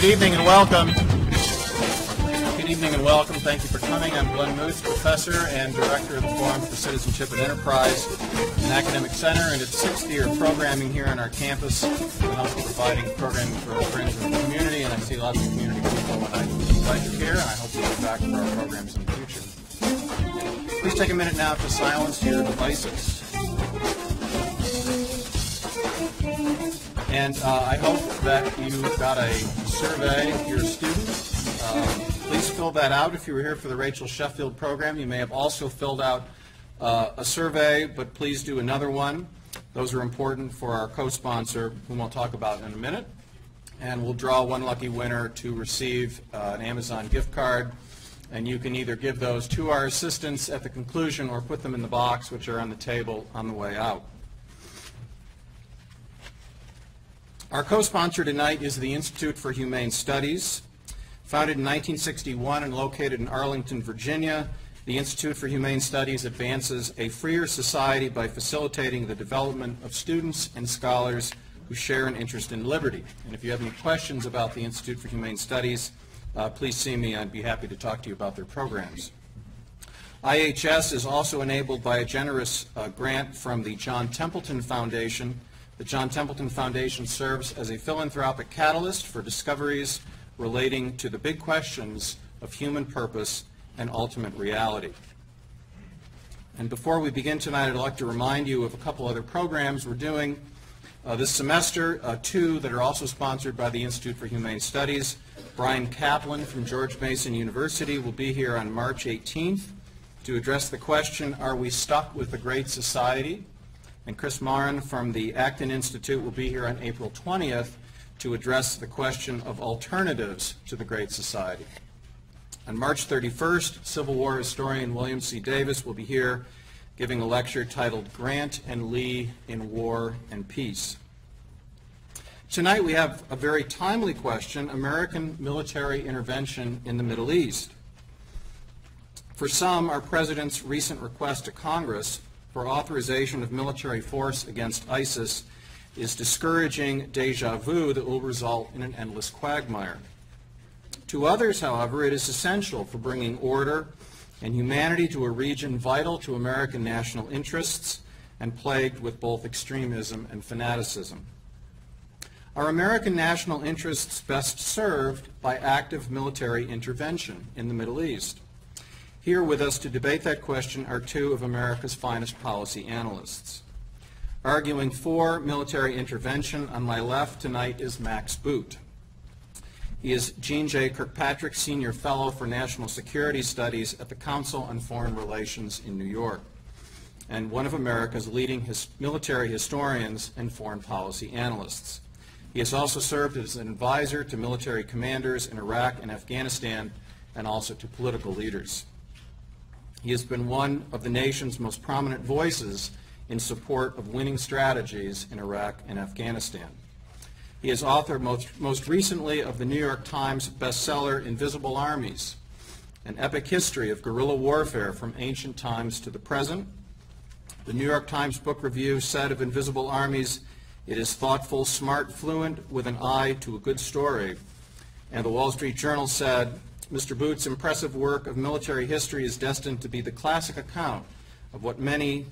Good evening and welcome. Good evening and welcome. Thank you for coming. I'm Glenn Muth, Professor and Director of the Forum for Citizenship and Enterprise, an academic center, and its sixth year of programming here on our campus. I'm also providing programming for our friends in the community, and I see lots of community people, and I'm glad you're here, and I hope you'll be back for our programs in the future. Please take a minute now to silence your devices. And I hope that you got a survey if you're a student. Please fill that out. If you were here for the Rachel Sheffield program, you may have also filled out a survey, but please do another one. Those are important for our co-sponsor, whom I'll talk about in a minute. And we'll draw one lucky winner to receive an Amazon gift card. And you can either give those to our assistants at the conclusion or put them in the box, which are on the table on the way out. Our co-sponsor tonight is the Institute for Humane Studies. Founded in 1961 and located in Arlington, Virginia, the Institute for Humane Studies advances a freer society by facilitating the development of students and scholars who share an interest in liberty. And if you have any questions about the Institute for Humane Studies, please see me. I'd be happy to talk to you about their programs. IHS is also enabled by a generous grant from the John Templeton Foundation. The John Templeton Foundation serves as a philanthropic catalyst for discoveries relating to the big questions of human purpose and ultimate reality. And before we begin tonight, I'd like to remind you of a couple other programs we're doing this semester, two that are also sponsored by the Institute for Humane Studies. Brian Kaplan from George Mason University will be here on March 18th to address the question, are we stuck with the Great Society? And Chris Marin from the Acton Institute will be here on April 20th to address the question of alternatives to the Great Society. On March 31st, Civil War historian William C. Davis will be here giving a lecture titled Grant and Lee in War and Peace. Tonight we have a very timely question, American military intervention in the Middle East. For some, our President's recent request to Congress for authorization of military force against ISIS is discouraging deja vu that will result in an endless quagmire. To others, however, it is essential for bringing order and humanity to a region vital to American national interests and plagued with both extremism and fanaticism. Are American national interests best served by active military intervention in the Middle East? Here with us to debate that question are two of America's finest policy analysts. Arguing for military intervention, on my left tonight is Max Boot. He is Gene J. Kirkpatrick Senior Fellow for National Security Studies at the Council on Foreign Relations in New York, and one of America's leading military historians and foreign policy analysts. He has also served as an advisor to military commanders in Iraq and Afghanistan, and also to political leaders. He has been one of the nation's most prominent voices in support of winning strategies in Iraq and Afghanistan. He is author most recently of the New York Times bestseller Invisible Armies, an epic history of guerrilla warfare from ancient times to the present. The New York Times Book Review said of Invisible Armies, it is thoughtful, smart, fluent, with an eye to a good story. And the Wall Street Journal said, Mr. Boot's impressive work of military history is destined to be the classic account of what may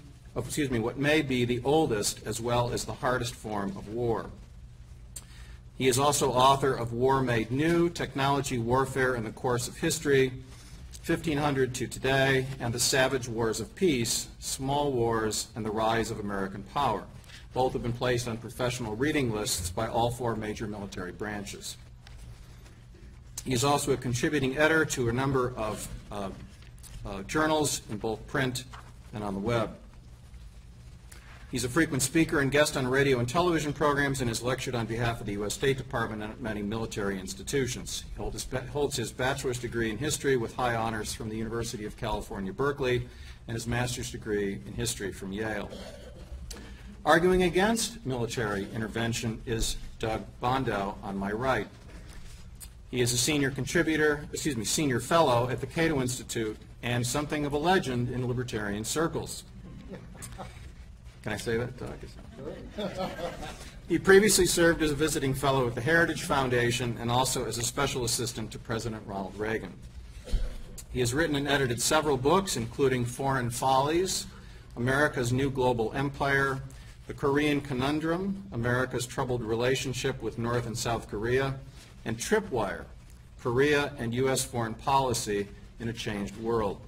be the oldest as well as the hardest form of war. He is also author of War Made New, Technology Warfare in the Course of History, 1500 to Today, and The Savage Wars of Peace, Small Wars and the Rise of American Power. Both have been placed on professional reading lists by all four major military branches. He is also a contributing editor to a number of journals in both print and on the web. He's a frequent speaker and guest on radio and television programs and has lectured on behalf of the U.S. State Department and at many military institutions. He holds his bachelor's degree in history with high honors from the University of California, Berkeley, and his master's degree in history from Yale. Arguing against military intervention is Doug Bondow on my right. He is a senior fellow at the Cato Institute and something of a legend in libertarian circles. Can I say that, Doug? He previously served as a visiting fellow at the Heritage Foundation and also as a special assistant to President Ronald Reagan. He has written and edited several books, including Foreign Follies, America's New Global Empire, The Korean Conundrum, America's Troubled Relationship with North and South Korea, and Tripwire, Korea and U.S. Foreign Policy in a Changed World.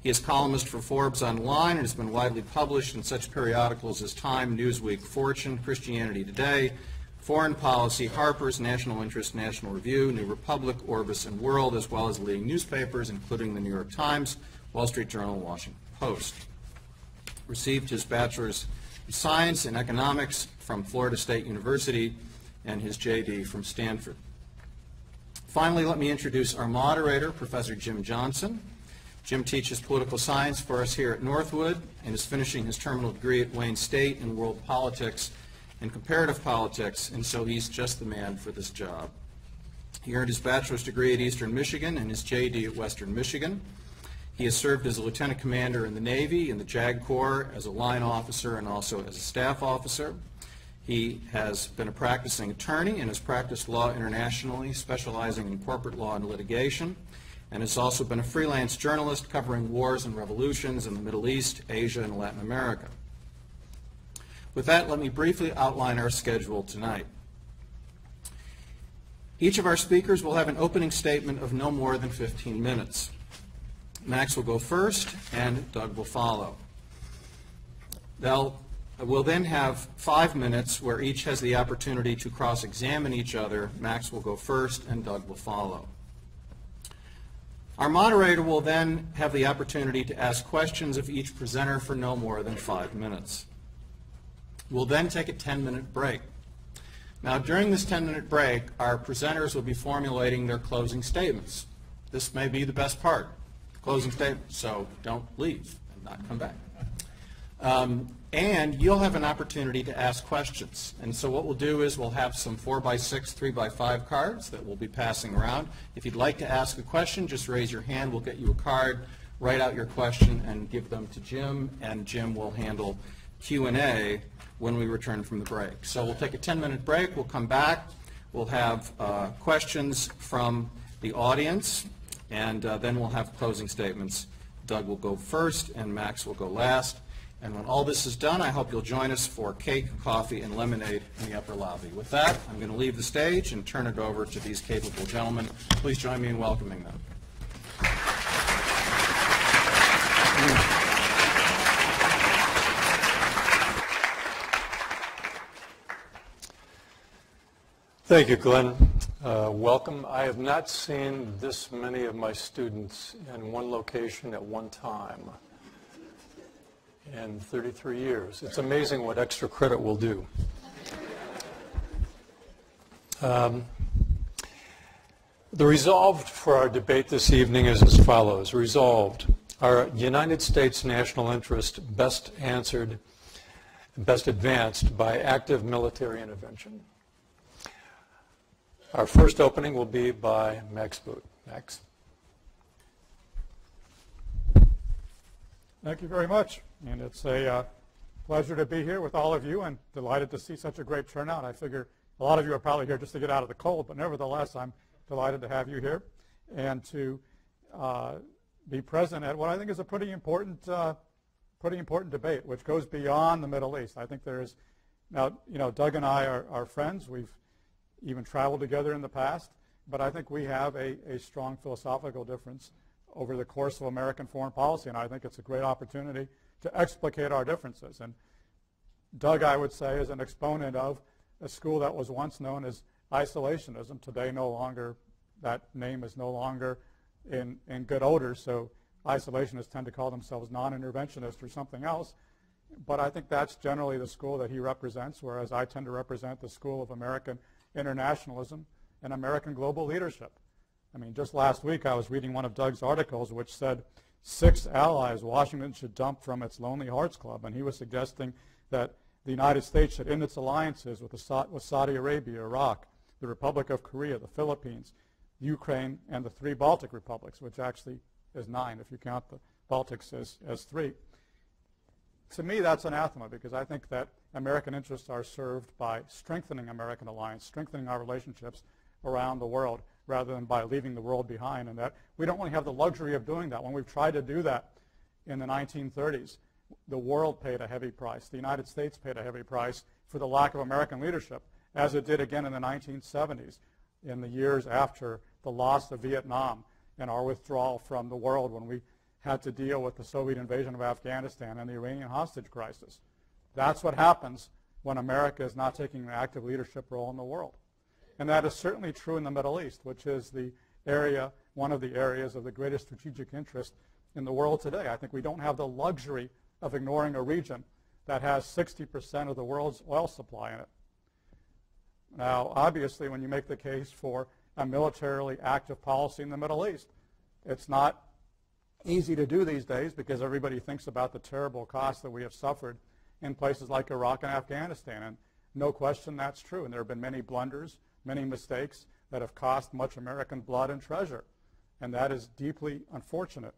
He is columnist for Forbes Online and has been widely published in such periodicals as Time, Newsweek, Fortune, Christianity Today, Foreign Policy, Harper's, National Interest, National Review, New Republic, Orbis, and World, as well as leading newspapers, including the New York Times, Wall Street Journal, and Washington Post. Received his Bachelor's of Science in Economics from Florida State University and his J.D. from Stanford. Finally, let me introduce our moderator, Professor Jim Johnson. Jim teaches political science for us here at Northwood and is finishing his terminal degree at Wayne State in world politics and comparative politics, and so he's just the man for this job. He earned his bachelor's degree at Eastern Michigan and his J.D. at Western Michigan. He has served as a lieutenant commander in the Navy, in the JAG Corps, as a line officer, and also as a staff officer. He has been a practicing attorney and has practiced law internationally, specializing in corporate law and litigation, and has also been a freelance journalist covering wars and revolutions in the Middle East, Asia, and Latin America. With that, let me briefly outline our schedule tonight. Each of our speakers will have an opening statement of no more than 15 minutes. Max will go first, and Doug will follow. We'll then have 5 minutes where each has the opportunity to cross-examine each other. Max will go first, and Doug will follow. Our moderator will then have the opportunity to ask questions of each presenter for no more than 5 minutes. We'll then take a 10-minute break. Now, during this 10-minute break, our presenters will be formulating their closing statements. This may be the best part, the closing statements, so don't leave and not come back. And you'll have an opportunity to ask questions. And so what we'll do is we'll have some 4x6, 3x5 cards that we'll be passing around. If you'd like to ask a question, just raise your hand. We'll get you a card, write out your question, and give them to Jim. And Jim will handle Q&A when we return from the break. So we'll take a 10-minute break. We'll come back. We'll have questions from the audience. And then we'll have closing statements. Doug will go first, and Max will go last. And when all this is done, I hope you'll join us for cake, coffee, and lemonade in the upper lobby. With that, I'm going to leave the stage and turn it over to these capable gentlemen. Please join me in welcoming them. Thank you, Glenn. Welcome. I have not seen this many of my students in one location at one time in 33 years. It's amazing what extra credit will do. The resolved for our debate this evening is as follows. Resolved, our United States national interest best answered, best advanced by active military intervention. Our first opening will be by Max Boot. Max. Thank you very much, and it's a pleasure to be here with all of you, and delighted to see such a great turnout. I figure a lot of you are probably here just to get out of the cold, but nevertheless, I'm delighted to have you here and to be present at what I think is a pretty important debate, which goes beyond the Middle East. I think there is, now, you know, Doug and I are friends. We've even traveled together in the past, but I think we have a strong philosophical difference over the course of American foreign policy, and I think it's a great opportunity to explicate our differences. And Doug, I would say, is an exponent of a school that was once known as isolationism. Today, no longer, that name is no longer in good odor, so isolationists tend to call themselves non-interventionist or something else. But I think that's generally the school that he represents, whereas I tend to represent the school of American internationalism and American global leadership. I mean, just last week I was reading one of Doug's articles which said 6 allies Washington should dump from its Lonely Hearts Club, and he was suggesting that the United States should end its alliances with Saudi Arabia, Iraq, the Republic of Korea, the Philippines, Ukraine, and the 3 Baltic republics, which actually is 9 if you count the Baltics as 3. To me, that's anathema, because I think that American interests are served by strengthening American alliance, strengthening our relationships around the world, rather than by leaving the world behind. And that we don't really have the luxury of doing that. When we've tried to do that in the 1930s, the world paid a heavy price. The United States paid a heavy price for the lack of American leadership, as it did again in the 1970s, in the years after the loss of Vietnam and our withdrawal from the world, when we had to deal with the Soviet invasion of Afghanistan and the Iranian hostage crisis. That's what happens when America is not taking an active leadership role in the world. And that is certainly true in the Middle East, which is the area, one of the areas of the greatest strategic interest in the world today. I think we don't have the luxury of ignoring a region that has 60% of the world's oil supply in it. Now, obviously, when you make the case for a militarily active policy in the Middle East, it's not easy to do these days because everybody thinks about the terrible costs that we have suffered in places like Iraq and Afghanistan. And no question that's true. And there have been many blunders, many mistakes that have cost much American blood and treasure. And that is deeply unfortunate.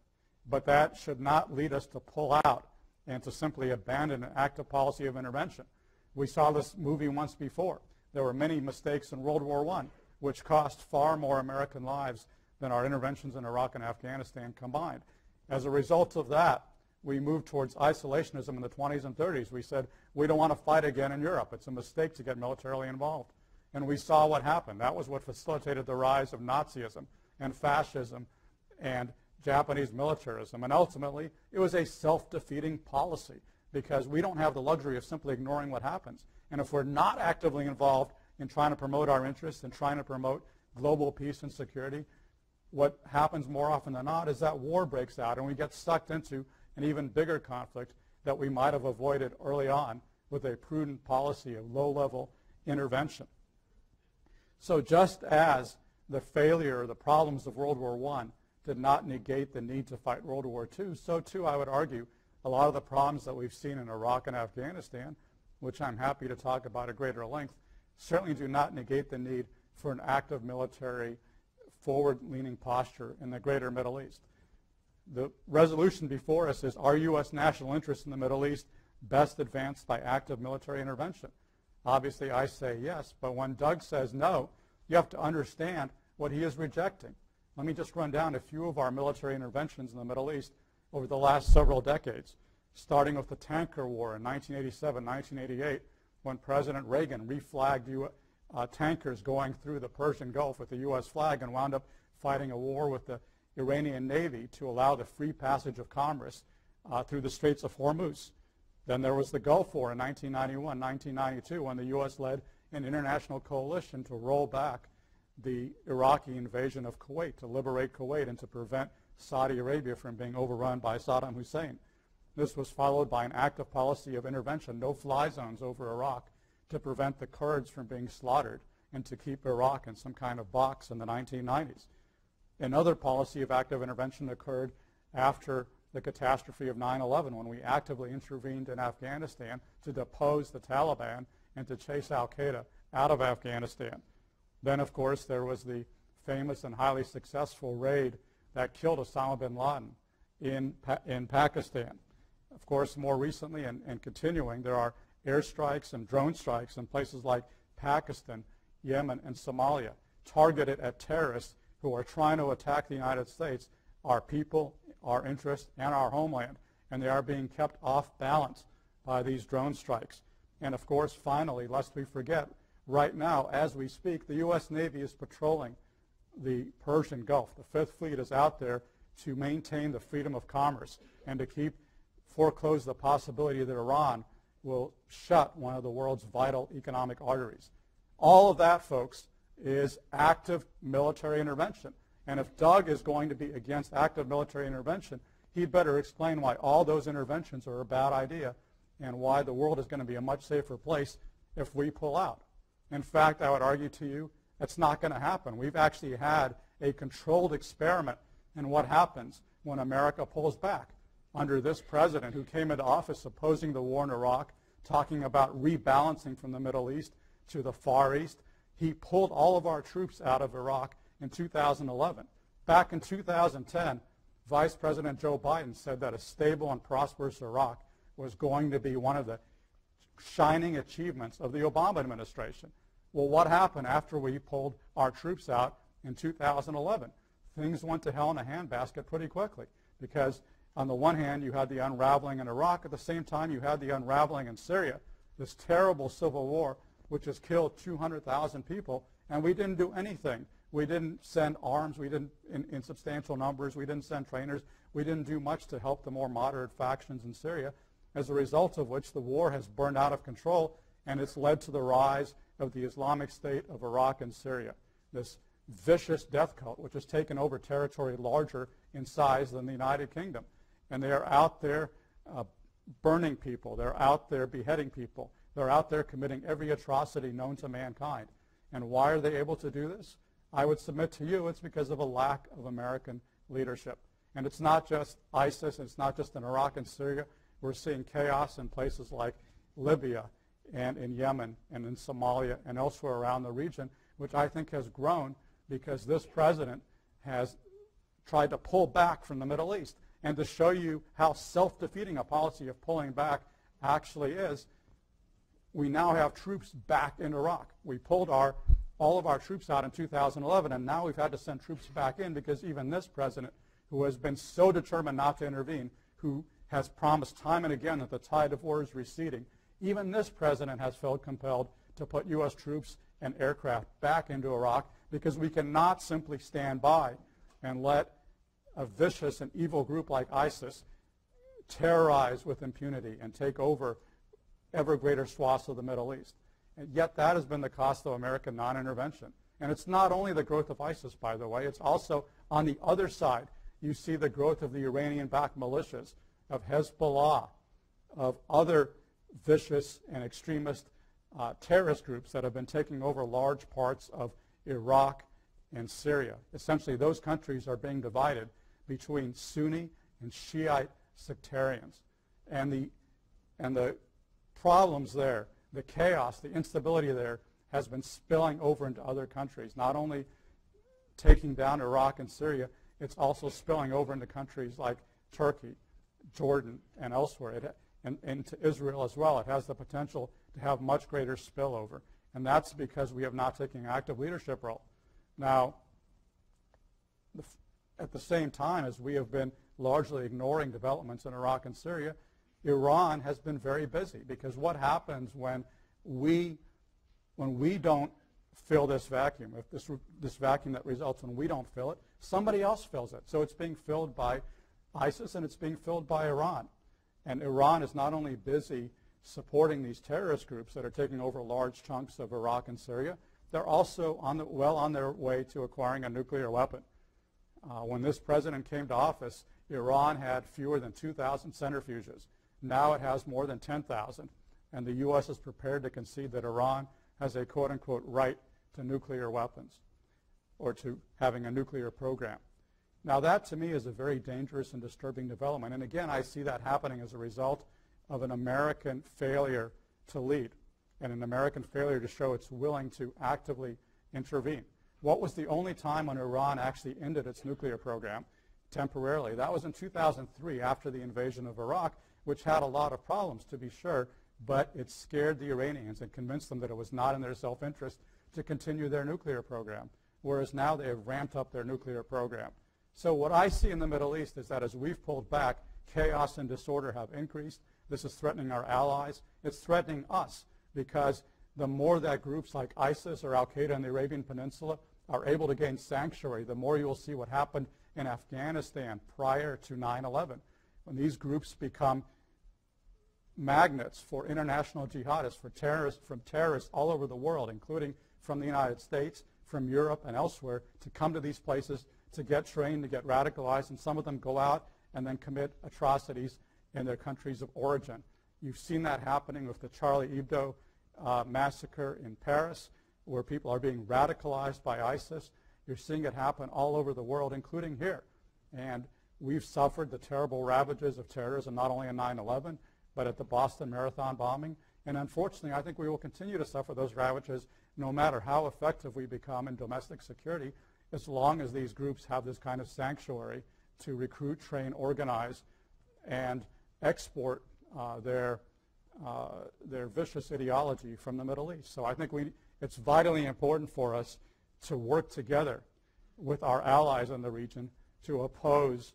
But that should not lead us to pull out and to simply abandon an active policy of intervention. We saw this movie once before. There were many mistakes in World War I, which cost far more American lives than our interventions in Iraq and Afghanistan combined. As a result of that, we moved towards isolationism in the 20s and 30s. We said, we don't want to fight again in Europe. It's a mistake to get militarily involved. And we saw what happened. That was what facilitated the rise of Nazism and fascism and Japanese militarism. And ultimately, it was a self-defeating policy because we don't have the luxury of simply ignoring what happens. And if we're not actively involved in trying to promote our interests and trying to promote global peace and security, what happens more often than not is that war breaks out and we get sucked into an even bigger conflict that we might have avoided early on with a prudent policy of low-level intervention. So just as the failure or the problems of World War I did not negate the need to fight World War II, so too I would argue a lot of the problems that we've seen in Iraq and Afghanistan, which I'm happy to talk about at greater length, certainly do not negate the need for an active military forward-leaning posture in the greater Middle East. The resolution before us is, are U.S. national interests in the Middle East best advanced by active military intervention? Obviously, I say yes, but when Doug says no, you have to understand what he is rejecting. Let me just run down a few of our military interventions in the Middle East over the last several decades, starting with the tanker war in 1987, 1988, when President Reagan reflagged tankers going through the Persian Gulf with the U.S. flag and wound up fighting a war with the Iranian Navy to allow the free passage of commerce through the Straits of Hormuz. Then there was the Gulf War in 1991, 1992, when the U.S. led an international coalition to roll back the Iraqi invasion of Kuwait, to liberate Kuwait and to prevent Saudi Arabia from being overrun by Saddam Hussein. This was followed by an active policy of intervention, no-fly zones over Iraq, to prevent the Kurds from being slaughtered and to keep Iraq in some kind of box in the 1990s. Another policy of active intervention occurred after the catastrophe of 9/11, when we actively intervened in Afghanistan to depose the Taliban and to chase al-Qaeda out of Afghanistan. Then, of course, there was the famous and highly successful raid that killed Osama bin Laden in Pakistan. Of course, more recently and continuing, there are airstrikes and drone strikes in places like Pakistan, Yemen, and Somalia, targeted at terrorists who are trying to attack the United States, our people, our interests, and our homeland. And they are being kept off balance by these drone strikes. And of course, finally, lest we forget, right now, as we speak, the U.S. Navy is patrolling the Persian Gulf. The Fifth Fleet is out there to maintain the freedom of commerce and to keep foreclose the possibility that Iran will shut one of the world's vital economic arteries. All of that, folks, is active military intervention. And if Doug is going to be against active military intervention, he'd better explain why all those interventions are a bad idea and why the world is going to be a much safer place if we pull out. In fact, I would argue to you, it's not going to happen. We've actually had a controlled experiment in what happens when America pulls back. Under this president who came into office opposing the war in Iraq, talking about rebalancing from the Middle East to the Far East, he pulled all of our troops out of Iraq in 2011. Back in 2010, Vice President Joe Biden said that a stable and prosperous Iraq was going to be one of the shining achievements of the Obama administration. Well, what happened after we pulled our troops out in 2011? Things went to hell in a handbasket pretty quickly, because on the one hand, you had the unraveling in Iraq. At the same time, you had the unraveling in Syria, this terrible civil war, which has killed 200,000 people, and we didn't do anything. We didn't send arms. We didn't, in substantial numbers. We didn't send trainers. We didn't do much to help the more moderate factions in Syria, as a result of which the war has burned out of control, and it's led to the rise of the Islamic State of Iraq and Syria, this vicious death cult, which has taken over territory larger in size than the United Kingdom. And they are out there burning people. They're out there beheading people. They're out there committing every atrocity known to mankind. And why are they able to do this? I would submit to you it's because of a lack of American leadership. And it's not just ISIS. It's not just in Iraq and Syria. We're seeing chaos in places like Libya and in Yemen and in Somalia and elsewhere around the region, which I think has grown because this president has tried to pull back from the Middle East. And to show you how self-defeating a policy of pulling back actually is, we now have troops back in Iraq. We pulled all of our troops out in 2011, and now we've had to send troops back in because even this president, who has been so determined not to intervene, who has promised time and again that the tide of war is receding, even this president has felt compelled to put U.S. troops and aircraft back into Iraq, because we cannot simply stand by and let a vicious and evil group like ISIS terrorize with impunity and take over ever greater swaths of the Middle East. And yet that has been the cost of American non-intervention. And it's not only the growth of ISIS, by the way. It's also on the other side. You see the growth of the Iranian-backed militias, of Hezbollah, of other vicious and extremist terrorist groups that have been taking over large parts of Iraq and Syria. Essentially, those countries are being divided between Sunni and Shiite sectarians. And the problems there, the chaos, the instability there, has been spilling over into other countries, not only taking down Iraq and Syria, it's also spilling over into countries like Turkey, Jordan, and elsewhere. And to Israel as well. It has the potential to have much greater spillover. And that's because we have not taken an active leadership role. Now, at the same time as we have been largely ignoring developments in Iraq and Syria, Iran has been very busy, because what happens when we don't fill this vacuum, if this vacuum that results when we don't fill it, somebody else fills it. So it's being filled by ISIS and it's being filled by Iran. And Iran is not only busy supporting these terrorist groups that are taking over large chunks of Iraq and Syria, they're also well on their way to acquiring a nuclear weapon. When this president came to office, Iran had fewer than 2,000 centrifuges. Now it has more than 10,000. And the U.S. is prepared to concede that Iran has a quote-unquote right to nuclear weapons, or to having a nuclear program. Now that, to me, is a very dangerous and disturbing development. And again, I see that happening as a result of an American failure to lead and an American failure to show it's willing to actively intervene. What was the only time when Iran actually ended its nuclear program temporarily? That was in 2003, after the invasion of Iraq, which had a lot of problems, to be sure, but it scared the Iranians and convinced them that it was not in their self-interest to continue their nuclear program, whereas now they have ramped up their nuclear program. So what I see in the Middle East is that as we've pulled back, chaos and disorder have increased. This is threatening our allies. It's threatening us, because the more that groups like ISIS or al-Qaeda in the Arabian Peninsula are able to gain sanctuary, the more you'll see what happened in Afghanistan prior to 9/11. When these groups become magnets for international jihadists, for terrorists, from terrorists all over the world, including from the United States, from Europe, and elsewhere, to come to these places to get trained, to get radicalized, and some of them go out and then commit atrocities in their countries of origin. You've seen that happening with the Charlie Hebdo massacre in Paris, where people are being radicalized by ISIS. You're seeing it happen all over the world, including here. And we've suffered the terrible ravages of terrorism, not only in 9/11, but at the Boston Marathon bombing. And unfortunately, I think we will continue to suffer those ravages no matter how effective we become in domestic security, as long as these groups have this kind of sanctuary to recruit, train, organize, and export their their vicious ideology from the Middle East. So I think it's vitally important for us to work together with our allies in the region to oppose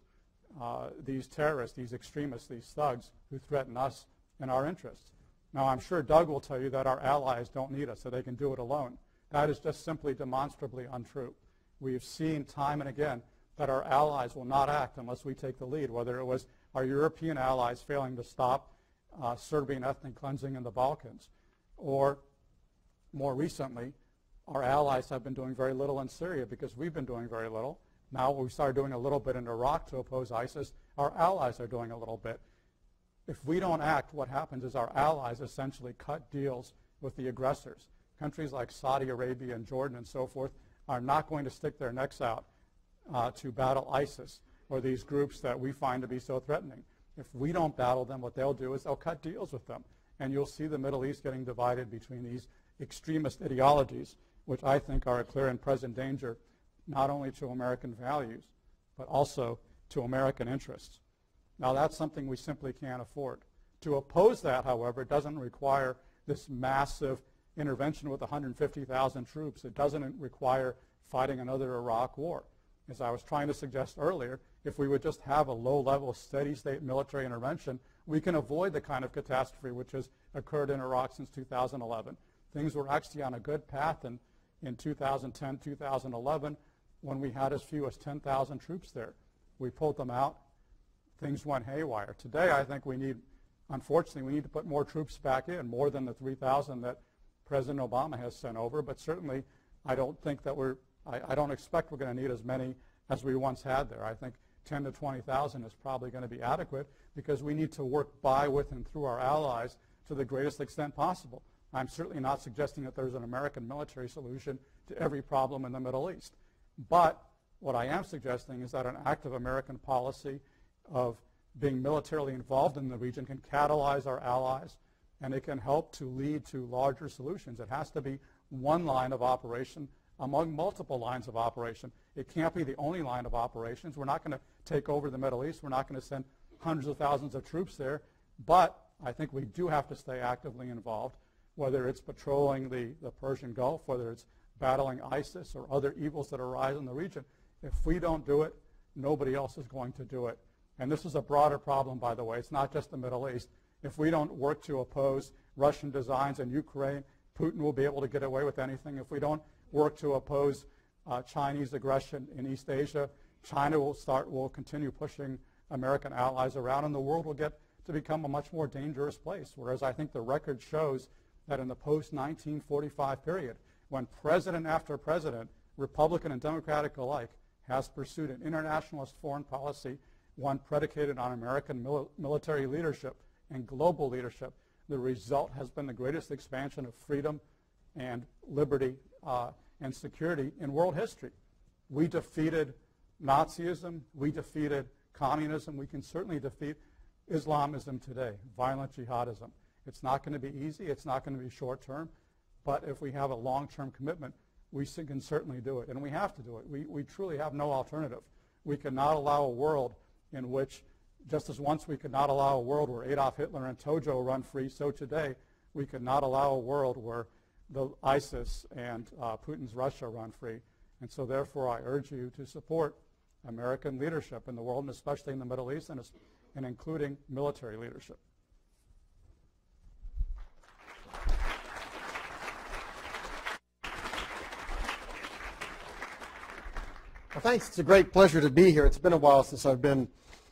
these terrorists, these extremists, these thugs who threaten us and our interests. Now, I'm sure Doug will tell you that our allies don't need us, so they can do it alone. That is just simply demonstrably untrue. We have seen time and again that our allies will not act unless we take the lead, whether it was our European allies failing to stop Serbian ethnic cleansing in the Balkans, or more recently, our allies have been doing very little in Syria because we've been doing very little. Now we started doing a little bit in Iraq to oppose ISIS. Our allies are doing a little bit. If we don't act, what happens is our allies essentially cut deals with the aggressors. Countries like Saudi Arabia and Jordan and so forth are not going to stick their necks out to battle ISIS or these groups that we find to be so threatening. If we don't battle them, what they'll do is they'll cut deals with them. And you'll see the Middle East getting divided between these extremist ideologies, which I think are a clear and present danger, not only to American values, but also to American interests. Now, that's something we simply can't afford. To oppose that, however, doesn't require this massive intervention with 150,000 troops. It doesn't require fighting another Iraq war. As I was trying to suggest earlier, if we would just have a low-level, steady-state military intervention, we can avoid the kind of catastrophe which has occurred in Iraq since 2011. Things were actually on a good path in 2010, 2011, when we had as few as 10,000 troops there. We pulled them out. Things went haywire. Today, I think we need, unfortunately, we need to put more troops back in, more than the 3,000 that President Obama has sent over. But certainly, I don't think that I don't expect we're going to need as many as we once had there. I think 10 to 20,000 is probably going to be adequate because we need to work by, with, and through our allies to the greatest extent possible. I'm certainly not suggesting that there's an American military solution to every problem in the Middle East. But what I am suggesting is that an active American policy of being militarily involved in the region can catalyze our allies, and it can help to lead to larger solutions. It has to be one line of operation among multiple lines of operation. It can't be the only line of operations. We're not going to take over the Middle East. We're not going to send hundreds of thousands of troops there. But I think we do have to stay actively involved, whether it's patrolling the Persian Gulf, whether it's battling ISIS or other evils that arise in the region. If we don't do it, nobody else is going to do it. And this is a broader problem, by the way. It's not just the Middle East. If we don't work to oppose Russian designs in Ukraine, Putin will be able to get away with anything. If we don't work to oppose Chinese aggression in East Asia, China will continue pushing American allies around, and the world will get to become a much more dangerous place. Whereas I think the record shows that in the post-1945 period, when president after president, Republican and Democratic alike, has pursued an internationalist foreign policy, one predicated on American military leadership and global leadership, the result has been the greatest expansion of freedom and liberty and security in world history. We defeated Nazism. We defeated communism. We can certainly defeat Islamism today, violent jihadism. It's not going to be easy. It's not going to be short-term. But if we have a long-term commitment, we can certainly do it. And we have to do it. We truly have no alternative. We cannot allow a world in which, just as once we could not allow a world where Adolf Hitler and Tojo run free, so today we could not allow a world where the ISIS and Putin's Russia run free. And so therefore I urge you to support American leadership in the world, and especially in the Middle East, and including military leadership. Well, thanks. It's a great pleasure to be here. It's been a while since I've been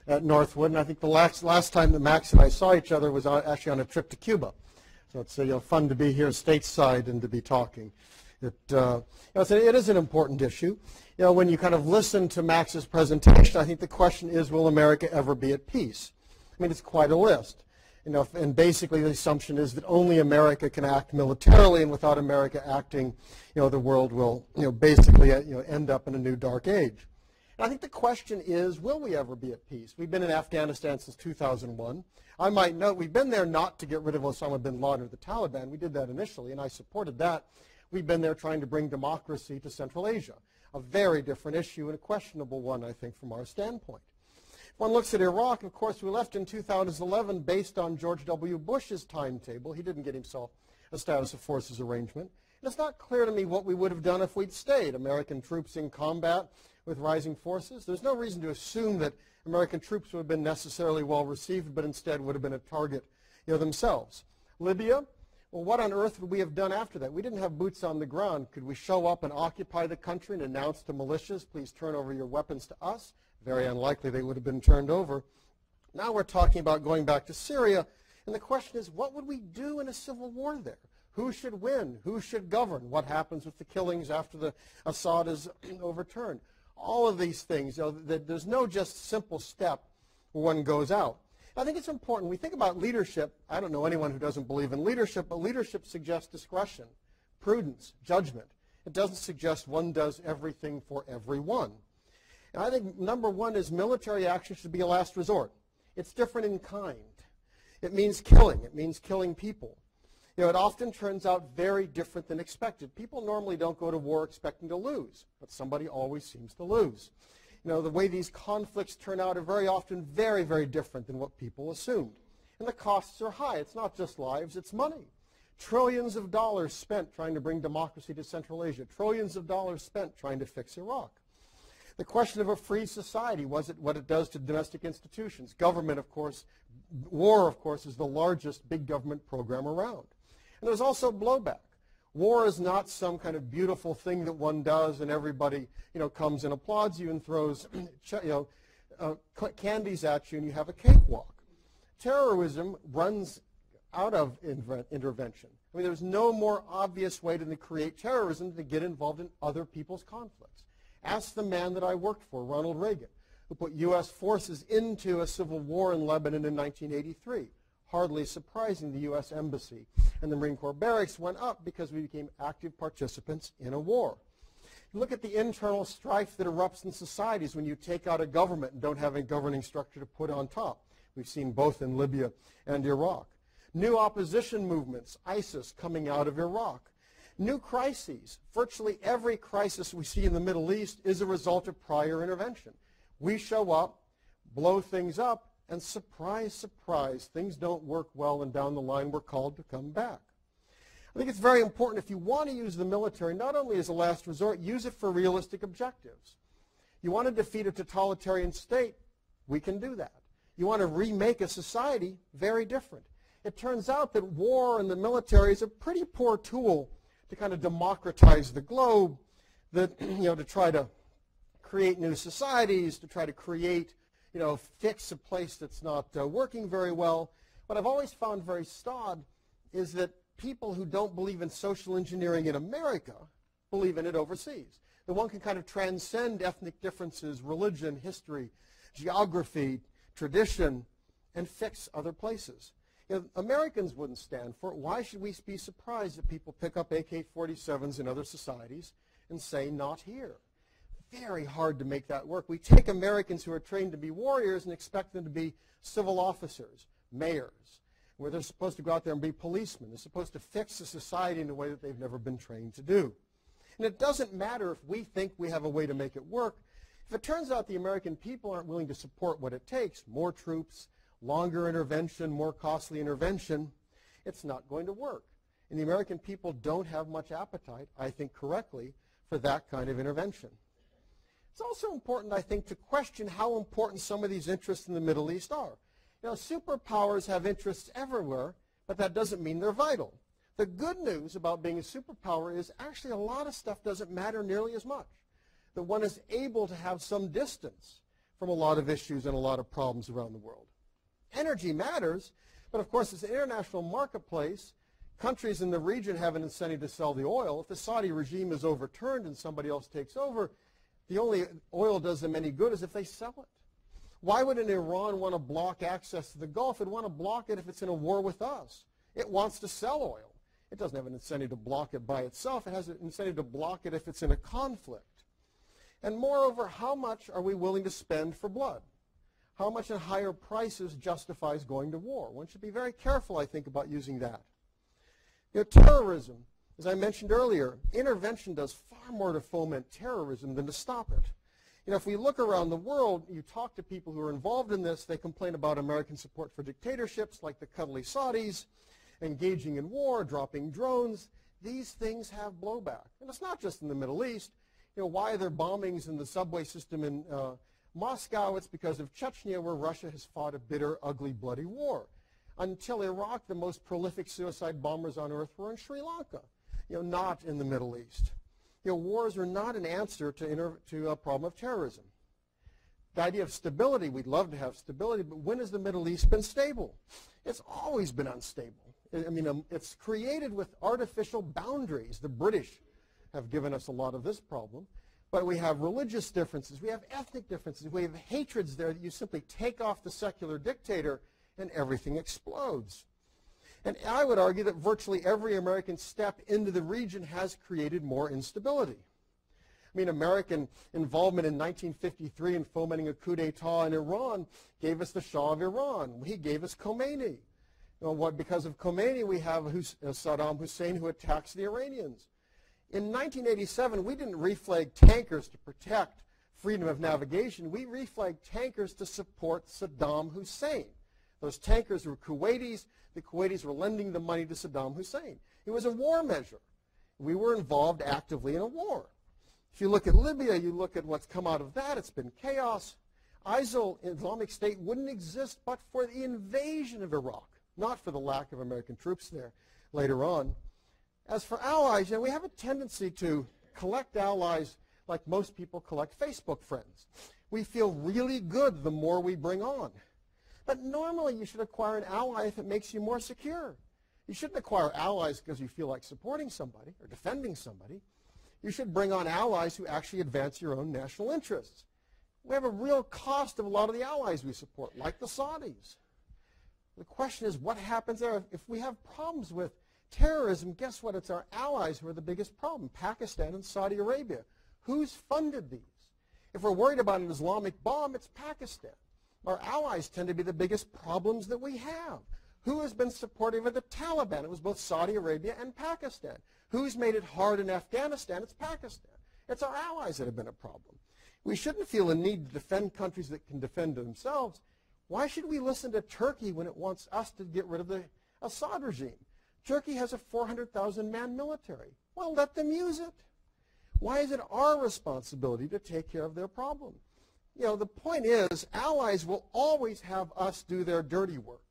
at Northwood, and I think the last time that Max and I saw each other was actually on a trip to Cuba. So it's fun to be here stateside and to be talking. It is an important issue. You know, when you kind of listen to Max's presentation, I think the question is, will America ever be at peace? I mean, it's quite a list. You know, and basically the assumption is that only America can act militarily, and without America acting, you know, the world will, you know, basically end up in a new dark age. I think the question is, will we ever be at peace? We've been in Afghanistan since 2001. I might note we've been there not to get rid of Osama bin Laden or the Taliban. We did that initially, and I supported that. We've been there trying to bring democracy to Central Asia, a very different issue and a questionable one, I think, from our standpoint. One looks at Iraq, of course, we left in 2011 based on George W. Bush's timetable. He didn't get himself a status of forces arrangement. And it's not clear to me what we would have done if we'd stayed. American troops in combat with rising forces. There's no reason to assume that American troops would have been necessarily well received, but instead would have been a target, themselves. Libya, well, what on earth would we have done after that? We didn't have boots on the ground. Could we show up and occupy the country and announce to militias, please turn over your weapons to us? Very unlikely they would have been turned over. Now we're talking about going back to Syria, and the question is, what would we do in a civil war there? Who should win? Who should govern? What happens with the killings after the Assad is overturned? All of these things, there's no just simple step where one goes out. I think it's important. We think about leadership. I don't know anyone who doesn't believe in leadership, but leadership suggests discretion, prudence, judgment. It doesn't suggest one does everything for everyone. And I think number one is military action should be a last resort. It's different in kind. It means killing. It means killing people. It often turns out very different than expected. People normally don't go to war expecting to lose, but somebody always seems to lose. The way these conflicts turn out are very often very, very different than what people assumed. And the costs are high. It's not just lives, it's money. Trillions of dollars spent trying to bring democracy to Central Asia. Trillions of dollars spent trying to fix Iraq. The question of a free society, was it what it does to domestic institutions? Government, of course, war, of course, is the largest big government program around. And there's also blowback. War is not some kind of beautiful thing that one does and everybody, comes and applauds you and throws, candies at you and you have a cakewalk. Terrorism runs out of intervention. I mean, there's no more obvious way to create terrorism than to get involved in other people's conflicts. Ask the man that I worked for, Ronald Reagan, who put U.S. forces into a civil war in Lebanon in 1983. Hardly surprising, the U.S. Embassy and the Marine Corps barracks went up because we became active participants in a war. Look at the internal strife that erupts in societies when you take out a government and don't have a governing structure to put on top. We've seen both in Libya and Iraq. New opposition movements, ISIS coming out of Iraq. New crises. Virtually every crisis we see in the Middle East is a result of prior intervention. We show up, blow things up, and surprise, surprise, things don't work well, and down the line we're called to come back. I think it's very important, if you want to use the military, not only as a last resort, use it for realistic objectives. You want to defeat a totalitarian state, we can do that. You want to remake a society, very different. It turns out that war and the military is a pretty poor tool to kind of democratize the globe, to try to create new societies, to try to create fix a place that's not working very well. What I've always found very odd is that people who don't believe in social engineering in America believe in it overseas. That one can kind of transcend ethnic differences, religion, history, geography, tradition, and fix other places. Americans wouldn't stand for it. Why should we be surprised that people pick up AK-47s in other societies and say, not here? Very hard to make that work. We take Americans who are trained to be warriors and expect them to be civil officers, mayors, where they're supposed to go out there and be policemen. They're supposed to fix the society in a way that they've never been trained to do. And it doesn't matter if we think we have a way to make it work. If it turns out the American people aren't willing to support what it takes, more troops, longer intervention, more costly intervention, it's not going to work. And the American people don't have much appetite, I think correctly, for that kind of intervention. It's also important, I think, to question how important some of these interests in the Middle East are. Superpowers have interests everywhere, but that doesn't mean they're vital. The good news about being a superpower is actually a lot of stuff doesn't matter nearly as much. That one is able to have some distance from a lot of issues and a lot of problems around the world. Energy matters, but of course it's an international marketplace. Countries in the region have an incentive to sell the oil. If the Saudi regime is overturned and somebody else takes over, the only oil does them any good is if they sell it. Why would an Iran want to block access to the Gulf? It'd want to block it if it's in a war with us. It wants to sell oil. It doesn't have an incentive to block it by itself. It has an incentive to block it if it's in a conflict. And moreover, how much are we willing to spend for blood? How much in higher prices justifies going to war? One should be very careful, I think, about using that. Terrorism. As I mentioned earlier, intervention does far more to foment terrorism than to stop it. You know, if we look around the world, you talk to people who are involved in this, they complain about American support for dictatorships like the cuddly Saudis, engaging in war, dropping drones. These things have blowback. And it's not just in the Middle East. You know, why are there bombings in the subway system in Moscow? It's because of Chechnya, where Russia has fought a bitter, ugly, bloody war. Until Iraq, the most prolific suicide bombers on earth were in Sri Lanka, you know, not in the Middle East. You know, wars are not an answer to a problem of terrorism. The idea of stability, we'd love to have stability, but when has the Middle East been stable? It's always been unstable. I mean, it's created with artificial boundaries. The British have given us a lot of this problem. But we have religious differences. We have ethnic differences. We have hatreds there that you simply take off the secular dictator and everything explodes. And I would argue that virtually every American step into the region has created more instability. I mean, American involvement in 1953 in fomenting a coup d'etat in Iran gave us the Shah of Iran. He gave us Khomeini. You know, because of Khomeini, we have Saddam Hussein, who attacks the Iranians. In 1987, we didn't reflag tankers to protect freedom of navigation. We reflagged tankers to support Saddam Hussein. Those tankers were Kuwaitis. The Kuwaitis were lending the money to Saddam Hussein. It was a war measure. We were involved actively in a war. If you look at Libya, you look at what's come out of that. It's been chaos. ISIL, Islamic State, wouldn't exist but for the invasion of Iraq, not for the lack of American troops there later on. As for allies, you know, we have a tendency to collect allies like most people collect Facebook friends. We feel really good the more we bring on. But normally you should acquire an ally if it makes you more secure. You shouldn't acquire allies because you feel like supporting somebody or defending somebody. You should bring on allies who actually advance your own national interests. We have a real cost of a lot of the allies we support, like the Saudis. The question is, what happens there? If we have problems with terrorism, guess what? It's our allies who are the biggest problem, Pakistan and Saudi Arabia. Who's funded these? If we're worried about an Islamic bomb, it's Pakistan. Our allies tend to be the biggest problems that we have. Who has been supportive of the Taliban? It was both Saudi Arabia and Pakistan. Who's made it hard in Afghanistan? It's Pakistan. It's our allies that have been a problem. We shouldn't feel a need to defend countries that can defend themselves. Why should we listen to Turkey when it wants us to get rid of the Assad regime? Turkey has a 400,000-man military. Well, let them use it. Why is it our responsibility to take care of their problem? You know, the point is, allies will always have us do their dirty work.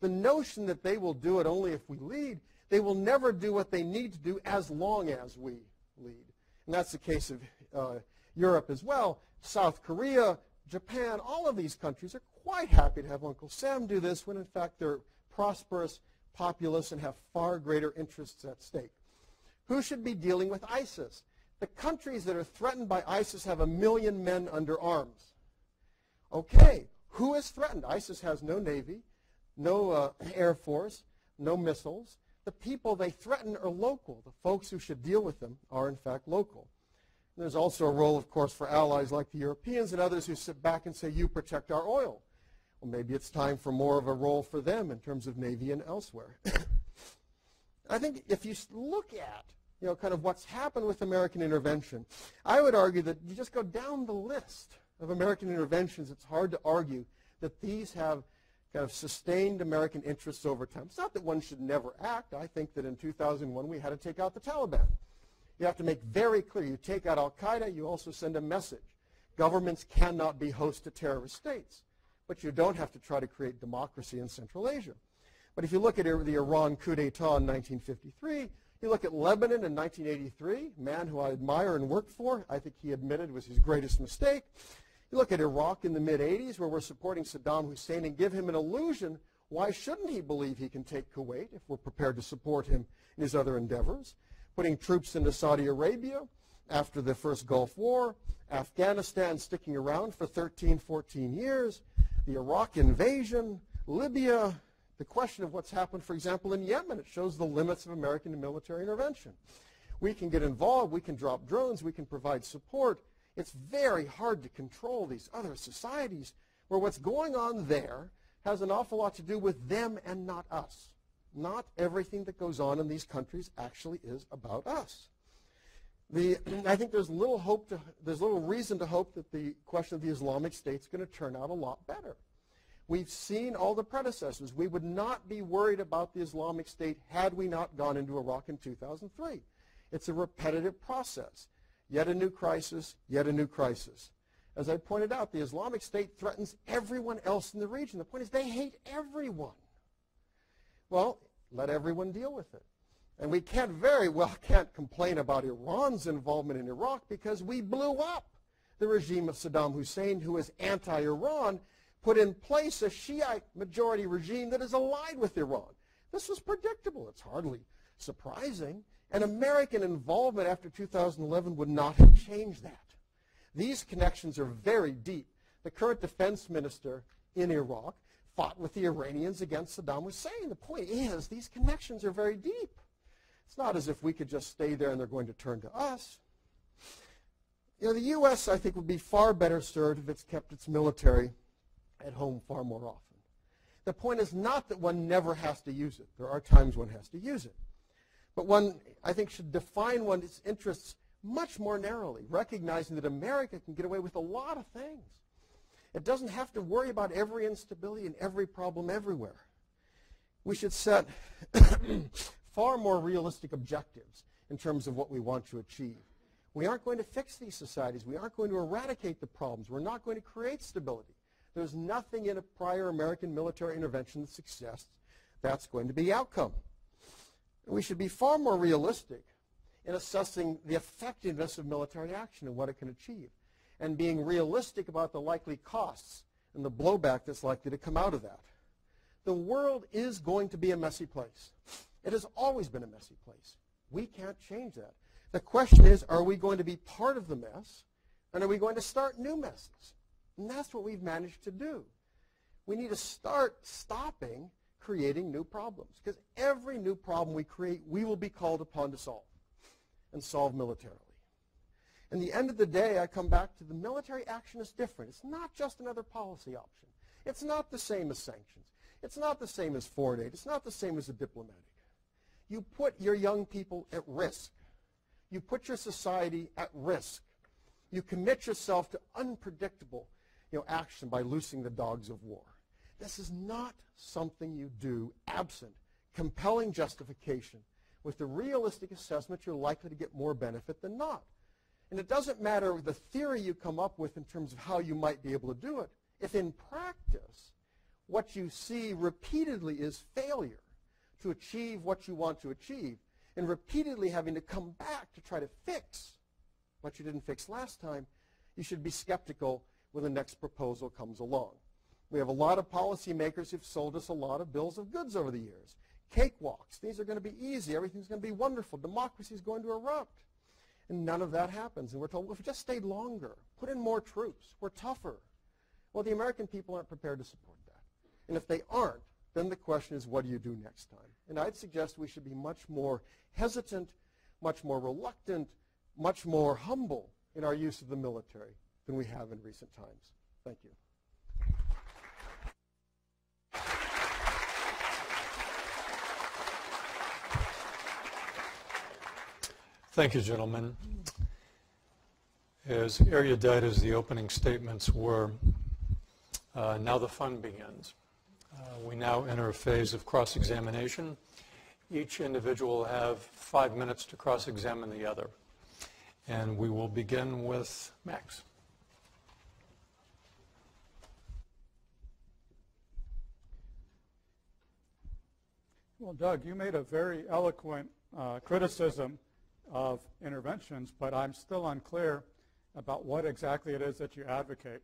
The notion that they will do it only if we lead, they will never do what they need to do as long as we lead. And that's the case of Europe as well. South Korea, Japan, all of these countries are quite happy to have Uncle Sam do this when, in fact, they're prosperous, populous, and have far greater interests at stake. Who should be dealing with ISIS? The countries that are threatened by ISIS have 1 million men under arms. Okay, who is threatened? ISIS has no navy, no air force, no missiles. The people they threaten are local. The folks who should deal with them are, in fact, local. And there's also a role, of course, for allies like the Europeans and others who sit back and say, you protect our oil. Well, maybe it's time for more of a role for them in terms of navy and elsewhere. I think if you look at kind of what's happened with American intervention, I would argue that you just go down the list of American interventions, it's hard to argue that these have kind of sustained American interests over time. It's not that one should never act. I think that in 2001 we had to take out the Taliban. You have to make very clear, you take out Al-Qaeda, you also send a message. Governments cannot be host to terrorist states, but you don't have to try to create democracy in Central Asia. But if you look at the Iran coup d'etat in 1953, you look at Lebanon in 1983, a man who I admire and work for, I think he admitted was his greatest mistake. You look at Iraq in the mid-'80s, where we're supporting Saddam Hussein and give him an illusion. Why shouldn't he believe he can take Kuwait if we're prepared to support him in his other endeavors? Putting troops into Saudi Arabia after the first Gulf War, Afghanistan sticking around for 13, 14 years, the Iraq invasion, Libya. The question of what's happened, for example, in Yemen, it shows the limits of American military intervention. We can get involved, we can drop drones, we can provide support. It's very hard to control these other societies where what's going on there has an awful lot to do with them and not us. Not everything that goes on in these countries actually is about us. I think there's little hope. There's little reason to hope that the question of the Islamic State is going to turn out a lot better. We've seen all the predecessors. We would not be worried about the Islamic State had we not gone into Iraq in 2003. It's a repetitive process. Yet a new crisis, yet a new crisis. As I pointed out, the Islamic State threatens everyone else in the region. The point is they hate everyone. Well, let everyone deal with it. And we can't complain about Iran's involvement in Iraq because we blew up the regime of Saddam Hussein, who is anti-Iran, put in place a Shiite majority regime that is allied with Iran. This was predictable. It's hardly surprising. And American involvement after 2011 would not have changed that. These connections are very deep. The current defense minister in Iraq fought with the Iranians against Saddam Hussein. The point is, these connections are very deep. It's not as if we could just stay there and they're going to turn to us. You know, the U.S., I think, would be far better served if it's kept its military at home far more often. The point is not that one never has to use it. There are times one has to use it. But one, I think, should define one's interests much more narrowly, recognizing that America can get away with a lot of things. It doesn't have to worry about every instability and every problem everywhere. We should set far more realistic objectives in terms of what we want to achieve. We aren't going to fix these societies. We aren't going to eradicate the problems. We're not going to create stability. There's nothing in a prior American military intervention that suggests that's going to be the outcome. We should be far more realistic in assessing the effectiveness of military action and what it can achieve, and being realistic about the likely costs and the blowback that's likely to come out of that. The world is going to be a messy place. It has always been a messy place. We can't change that. The question is, are we going to be part of the mess, and are we going to start new messes? And that's what we've managed to do. We need to start stopping creating new problems, because every new problem we create, we will be called upon to solve, and solve militarily. In the end of the day, I come back to the military action is different. It's not just another policy option. It's not the same as sanctions. It's not the same as foreign aid. It's not the same as a diplomatic. You put your young people at risk. You put your society at risk. You commit yourself to unpredictable, action by loosing the dogs of war. This is not something you do absent compelling justification with the realistic assessment you're likely to get more benefit than not. And it doesn't matter the theory you come up with in terms of how you might be able to do it. If in practice, what you see repeatedly is failure to achieve what you want to achieve and repeatedly having to come back to try to fix what you didn't fix last time, you should be skeptical when the next proposal comes along. We have a lot of policymakers who've sold us a lot of bills of goods over the years. Cakewalks. These are going to be easy. Everything's going to be wonderful. Democracy is going to erupt. And none of that happens. And we're told, well, if we just stayed longer, put in more troops, we're tougher. Well, the American people aren't prepared to support that. And if they aren't, then the question is, what do you do next time? And I'd suggest we should be much more hesitant, much more reluctant, much more humble in our use of the military than we have in recent times. Thank you. Thank you, gentlemen. As erudite as the opening statements were, now the fun begins. We now enter a phase of cross-examination. Each individual will have 5 minutes to cross-examine the other. And we will begin with Max. Well, Doug, you made a very eloquent criticism of interventions, but I'm still unclear about what exactly it is that you advocate.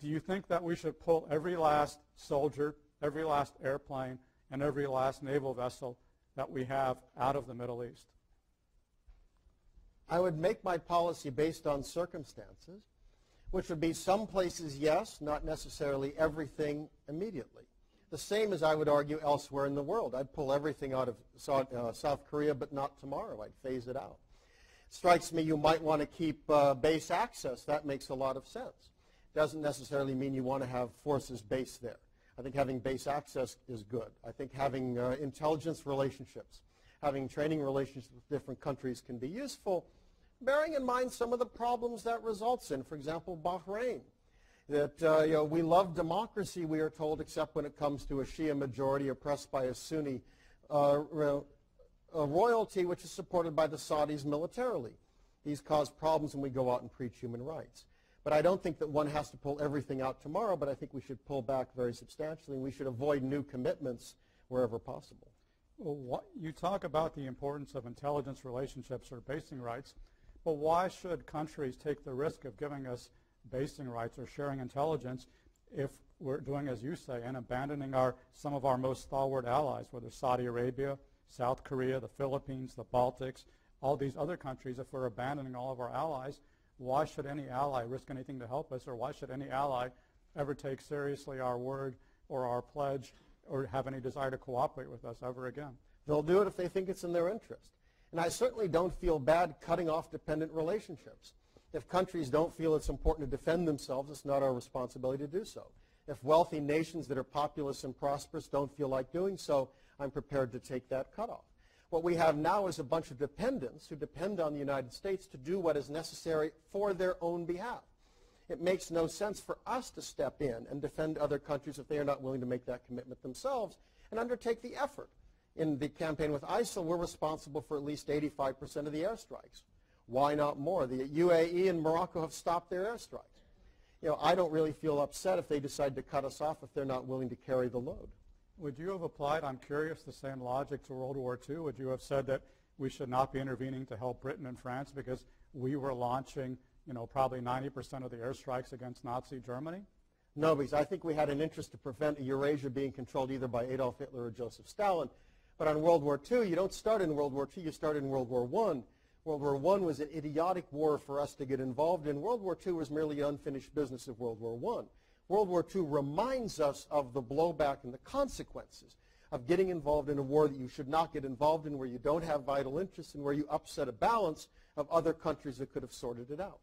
Do you think that we should pull every last soldier, every last airplane, and every last naval vessel that we have out of the Middle East? I would make my policy based on circumstances, which would be some places yes, not necessarily everything immediately. The same as I would argue elsewhere in the world. I'd pull everything out of South Korea, but not tomorrow. I'd phase it out. Strikes me you might want to keep base access. That makes a lot of sense. Doesn't necessarily mean you want to have forces based there. I think having base access is good. I think having intelligence relationships, having training relationships with different countries can be useful. bearing in mind some of the problems that results in, for example, Bahrain. That we love democracy, we are told, except when it comes to a Shia majority oppressed by a Sunni royalty, which is supported by the Saudis militarily. These cause problems when we go out and preach human rights. But I don't think that one has to pull everything out tomorrow, but I think we should pull back very substantially, and we should avoid new commitments wherever possible. Well, you talk about the importance of intelligence relationships or basing rights, but why should countries take the risk of giving us basing rights or sharing intelligence if we're doing, as you say, and abandoning some of our most stalwart allies, whether Saudi Arabia, South Korea, the Philippines, the Baltics, all these other countries? If we're abandoning all of our allies, why should any ally risk anything to help us, or why should any ally ever take seriously our word or our pledge or have any desire to cooperate with us ever again? They'll do it if they think it's in their interest. And I certainly don't feel bad cutting off dependent relationships. If countries don't feel it's important to defend themselves, it's not our responsibility to do so. If wealthy nations that are populous and prosperous don't feel like doing so, I'm prepared to take that cutoff. What we have now is a bunch of dependents who depend on the United States to do what is necessary for their own behalf. It makes no sense for us to step in and defend other countries if they are not willing to make that commitment themselves and undertake the effort. In the campaign with ISIL, we're responsible for at least 85% of the airstrikes. Why not more? The UAE and Morocco have stopped their airstrikes. I don't really feel upset if they decide to cut us off if they're not willing to carry the load. Would you have applied, I'm curious, the same logic to World War II? Would you have said that we should not be intervening to help Britain and France because we were launching probably 90% of the airstrikes against Nazi Germany? No, because I think we had an interest to prevent Eurasia being controlled either by Adolf Hitler or Joseph Stalin. But on World War II, you don't start in World War II, you start in World War I. World War I was an idiotic war for us to get involved in. World War II was merely unfinished business of World War I. World War II reminds us of the blowback and the consequences of getting involved in a war that you should not get involved in, where you don't have vital interests and where you upset a balance of other countries that could have sorted it out.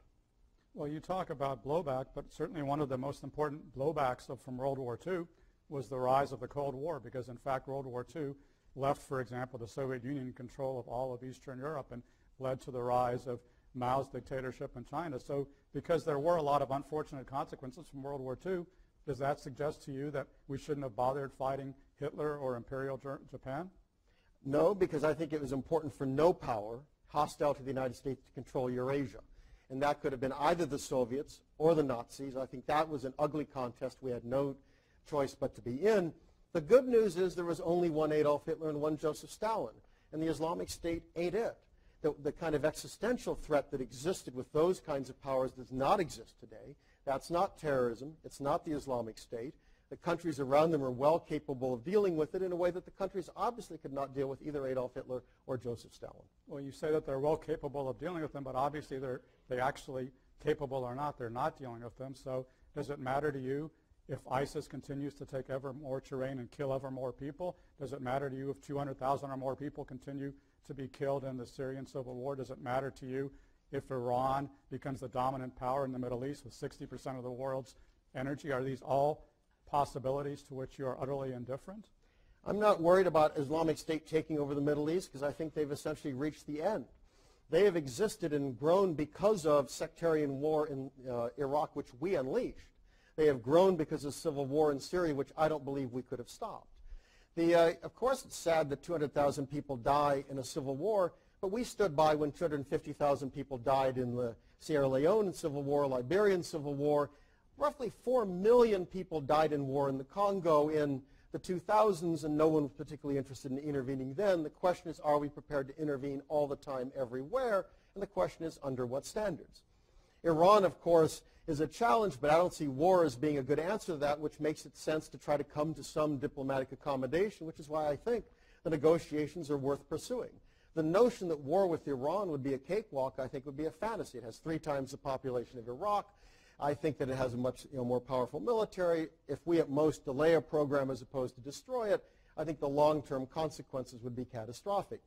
Well, you talk about blowback, but certainly one of the most important blowbacks from World War II was the rise of the Cold War, because in fact World War II left, for example, the Soviet Union in control of all of Eastern Europe and led to the rise of Mao's dictatorship in China. So because there were a lot of unfortunate consequences from World War II, does that suggest to you that we shouldn't have bothered fighting Hitler or Imperial Japan? No, because I think it was important for no power hostile to the United States to control Eurasia. And that could have been either the Soviets or the Nazis. I think that was an ugly contest we had no choice but to be in. The good news is there was only one Adolf Hitler and one Joseph Stalin, and the Islamic State ate it. The kind of existential threat that existed with those kinds of powers does not exist today. That's not terrorism. It's not the Islamic State. The countries around them are well capable of dealing with it in a way that the countries obviously could not deal with either Adolf Hitler or Joseph Stalin. Well, you say that they're well capable of dealing with them, but obviously they actually capable or not, they're not dealing with them. So does it matter to you if ISIS continues to take ever more terrain and kill ever more people? Does it matter to you if 200,000 or more people continue to be killed in the Syrian civil war? Does it matter to you if Iran becomes the dominant power in the Middle East with 60% of the world's energy? Are these all possibilities to which you are utterly indifferent? I'm not worried about Islamic State taking over the Middle East because I think they've essentially reached the end. They have existed and grown because of sectarian war in Iraq, which we unleashed. They have grown because of civil war in Syria, which I don't believe we could have stopped. Of course, it's sad that 200,000 people die in a civil war, but we stood by when 250,000 people died in the Sierra Leone civil war, Liberian civil war. Roughly 4 million people died in war in the Congo in the 2000s, and no one was particularly interested in intervening then. The question is, are we prepared to intervene all the time everywhere? And the question is, under what standards? Iran, of course, is a challenge, but I don't see war as being a good answer to that, which makes it sense to try to come to some diplomatic accommodation, which is why I think the negotiations are worth pursuing. The notion that war with Iran would be a cakewalk, I think, would be a fantasy. It has 3 times the population of Iraq. I think that it has a much more powerful military. If we at most delay a program as opposed to destroy it, I think the long-term consequences would be catastrophic.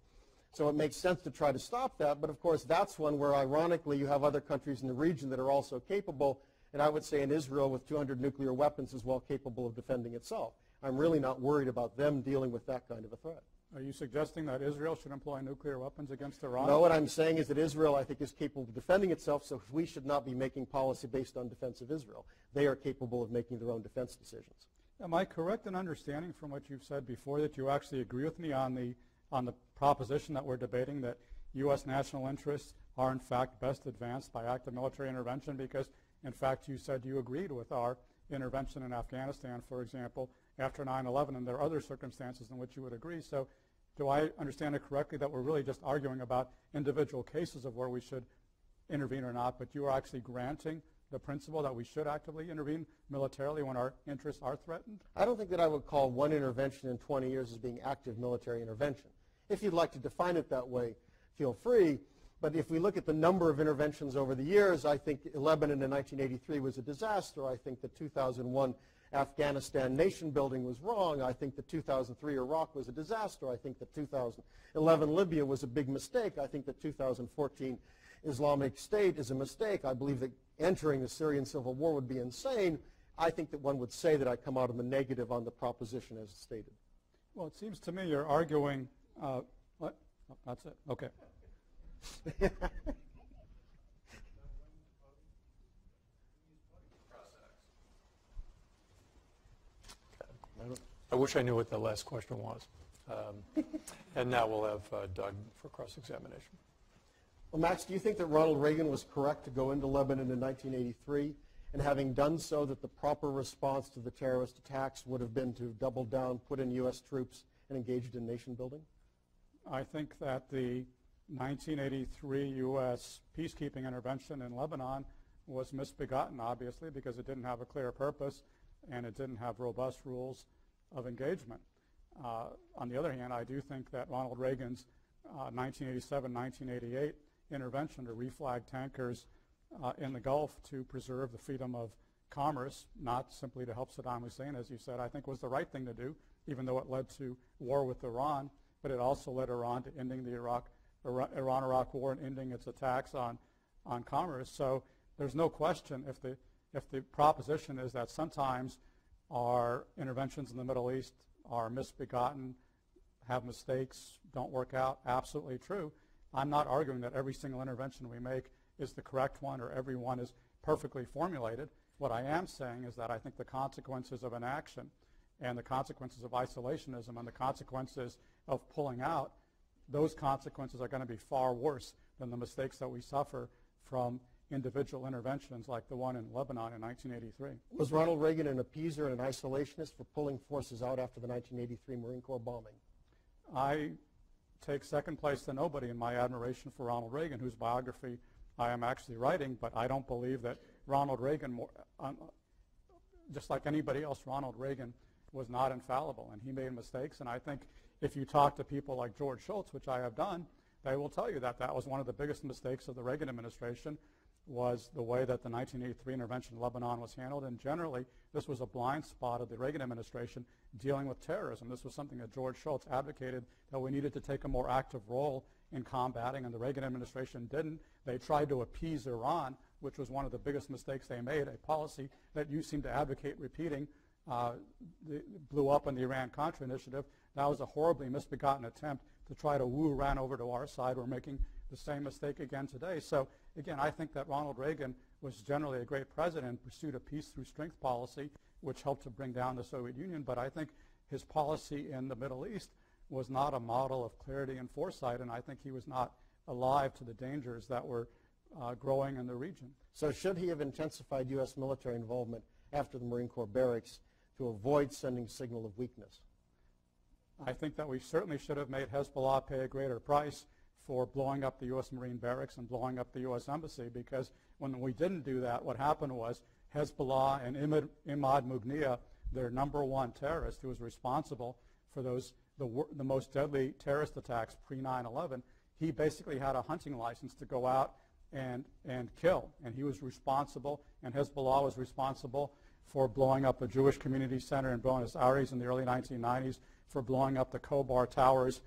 So it makes sense to try to stop that, but of course that's one where ironically you have other countries in the region that are also capable, and I would say in Israel with 200 nuclear weapons is well capable of defending itself. I'm really not worried about them dealing with that kind of a threat. Are you suggesting that Israel should employ nuclear weapons against Iran? No, what I'm saying is that Israel, I think, is capable of defending itself, so we should not be making policy based on defense of Israel. They are capable of making their own defense decisions. Am I correct in understanding from what you've said before that you actually agree with me on the proposition that we're debating, that U.S. national interests are, in fact, best advanced by active military intervention? Because, in fact, you said you agreed with our intervention in Afghanistan, for example, after 9/11, and there are other circumstances in which you would agree. So do I understand it correctly that we're really just arguing about individual cases of where we should intervene or not, but you are actually granting the principle that we should actively intervene militarily when our interests are threatened? I don't think that I would call one intervention in 20 years as being active military intervention. If you'd like to define it that way, feel free. But if we look at the number of interventions over the years, I think Lebanon in 1983 was a disaster. I think the 2001 Afghanistan nation building was wrong. I think the 2003 Iraq was a disaster. I think the 2011 Libya was a big mistake. I think the 2014 Islamic State is a mistake. I believe that entering the Syrian civil war would be insane. I think that one would say that I come out in the negative on the proposition as stated. Well, it seems to me you're arguing, what? Oh, that's it, okay. I wish I knew what the last question was. And now we'll have Doug for cross-examination. Well, Max, do you think that Ronald Reagan was correct to go into Lebanon in 1983, and having done so, that the proper response to the terrorist attacks would have been to double down, put in U.S. troops, and engaged in nation building? I think that the 1983 U.S. peacekeeping intervention in Lebanon was misbegotten, obviously, because it didn't have a clear purpose and it didn't have robust rules of engagement. On the other hand, I do think that Ronald Reagan's 1987-1988 intervention to reflag tankers in the Gulf to preserve the freedom of commerce, not simply to help Saddam Hussein, as you said, I think was the right thing to do, even though it led to war with Iran, but it also led Iran to ending the Iran-Iraq war and ending its attacks on commerce. So there's no question, if the proposition is that sometimes our interventions in the Middle East are misbegotten, have mistakes, don't work out, absolutely true. I'm not arguing that every single intervention we make is the correct one or every one is perfectly formulated. What I am saying is that I think the consequences of inaction and the consequences of isolationism and the consequences of pulling out, those consequences are going to be far worse than the mistakes that we suffer from individual interventions like the one in Lebanon in 1983. Was Ronald Reagan an appeaser and an isolationist for pulling forces out after the 1983 Marine Corps bombing? I take second place to nobody in my admiration for Ronald Reagan, whose biography I am actually writing, but I don't believe that Ronald Reagan, just like anybody else, Ronald Reagan was not infallible, and he made mistakes, and I think if you talk to people like George Shultz, which I have done, they will tell you that that was one of the biggest mistakes of the Reagan administration, was the way that the 1983 intervention in Lebanon was handled. And generally, this was a blind spot of the Reagan administration dealing with terrorism. This was something that George Shultz advocated, that we needed to take a more active role in combating, and the Reagan administration didn't. They tried to appease Iran, which was one of the biggest mistakes they made, a policy that you seem to advocate repeating. Blew up on the Iran-Contra initiative. That was a horribly misbegotten attempt to try to woo Iran over to our side. We're making the same mistake again today. So again, I think that Ronald Reagan was generally a great president, pursued a peace through strength policy, which helped to bring down the Soviet Union. But I think his policy in the Middle East was not a model of clarity and foresight, and I think he was not alive to the dangers that were growing in the region. So should he have intensified U.S. military involvement after the Marine Corps barracks to avoid sending a signal of weakness? I think that we certainly should have made Hezbollah pay a greater price for blowing up the U.S. Marine barracks and blowing up the U.S. Embassy, because when we didn't do that, what happened was Hezbollah and Imad Mughniya, their #1 terrorist who was responsible for the most deadly terrorist attacks pre-9/11, he basically had a hunting license to go out and kill, and he was responsible, and Hezbollah was responsible for blowing up the Jewish Community Center in Buenos Aires in the early 1990s, for blowing up the Khobar Towers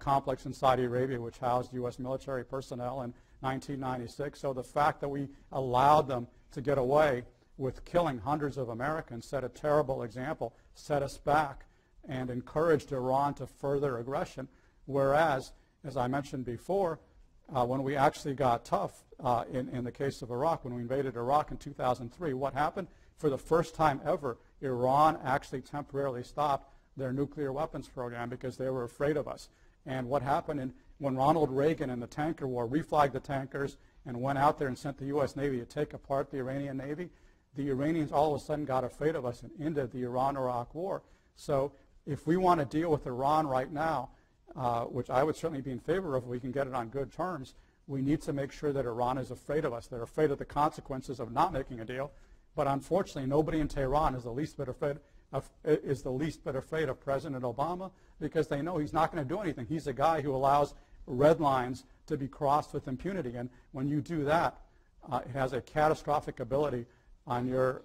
complex in Saudi Arabia, which housed U.S. military personnel in 1996. So the fact that we allowed them to get away with killing hundreds of Americans set a terrible example, set us back and encouraged Iran to further aggression, whereas, as I mentioned before, when we actually got tough in the case of Iraq, when we invaded Iraq in 2003, what happened? For the first time ever, Iran actually temporarily stopped their nuclear weapons program because they were afraid of us. And what happened when Ronald Reagan in the tanker war reflagged the tankers and went out there and sent the U.S. Navy to take apart the Iranian Navy, the Iranians all of a sudden got afraid of us and ended the Iran-Iraq war. So if we want to deal with Iran right now, which I would certainly be in favor of, we can get it on good terms, we need to make sure that Iran is afraid of us. They're afraid of the consequences of not making a deal. But unfortunately, nobody in Tehran is the least bit afraid of President Obama, because they know he's not going to do anything. He's a guy who allows red lines to be crossed with impunity. And when you do that, it has a catastrophic impact on your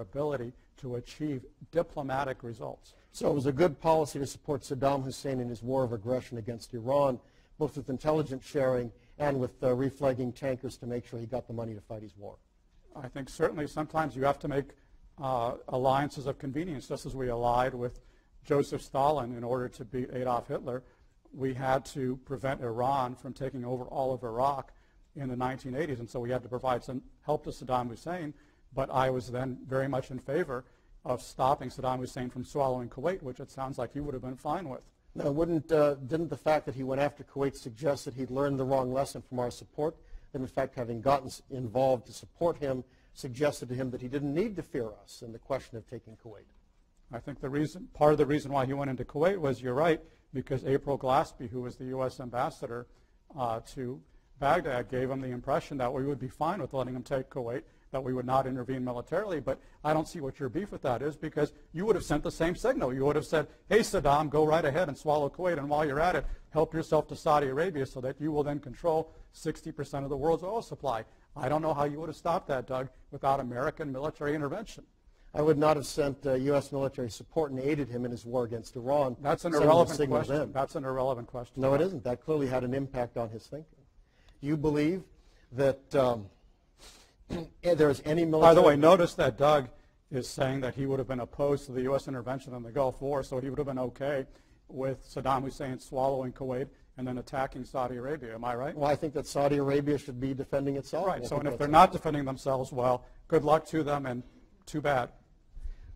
ability to achieve diplomatic results. So it was a good policy to support Saddam Hussein in his war of aggression against Iran, both with intelligence sharing and with reflagging tankers to make sure he got the money to fight his war. I think certainly sometimes you have to make alliances of convenience, just as we allied with Joseph Stalin in order to beat Adolf Hitler. We had to prevent Iran from taking over all of Iraq in the 1980s, and so we had to provide some help to Saddam Hussein, but I was then very much in favor of stopping Saddam Hussein from swallowing Kuwait, which it sounds like you would have been fine with. Now, didn't the fact that he went after Kuwait suggest that he'd learned the wrong lesson from our support, that in fact having gotten involved to support him suggested to him that he didn't need to fear us in the question of taking Kuwait? I think part of the reason why he went into Kuwait was, you're right, because April Gillespie, who was the U.S. ambassador to Baghdad, gave him the impression that we would be fine with letting him take Kuwait, that we would not intervene militarily. But I don't see what your beef with that is, because you would have sent the same signal. You would have said, hey, Saddam, go right ahead and swallow Kuwait, and while you're at it, help yourself to Saudi Arabia so that you will then control 60% of the world's oil supply. I don't know how you would have stopped that, Doug, without American military intervention. I would not have sent U.S. military support and aided him in his war against Iran. That's an irrelevant question. That's an irrelevant question. No, it isn't. That clearly had an impact on his thinking. You believe that there's any military... By the way, notice that Doug is saying that he would have been opposed to the U.S. intervention in the Gulf War, so he would have been okay with Saddam Hussein swallowing Kuwait and then attacking Saudi Arabia. Am I right? Well, I think that Saudi Arabia should be defending itself. Right, so and if they're not defending themselves, well, good luck to them and too bad.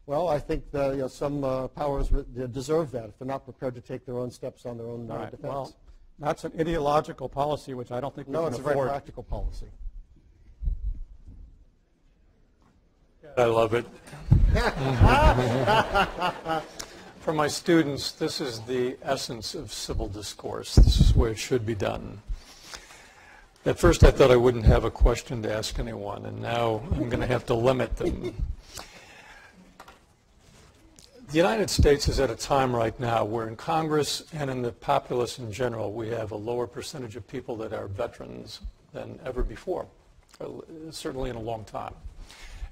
Well, I think some powers deserve that if they're not prepared to take their own steps on their own defense. Well, that's an ideological policy, which I don't think we can afford. No, it's a very practical policy. I love it. For my students, this is the essence of civil discourse. This is where it should be done. At first, I thought I wouldn't have a question to ask anyone, and now I'm going to have to limit them. The United States is at a time right now where in Congress and in the populace in general, we have a lower percentage of people that are veterans than ever before, certainly in a long time.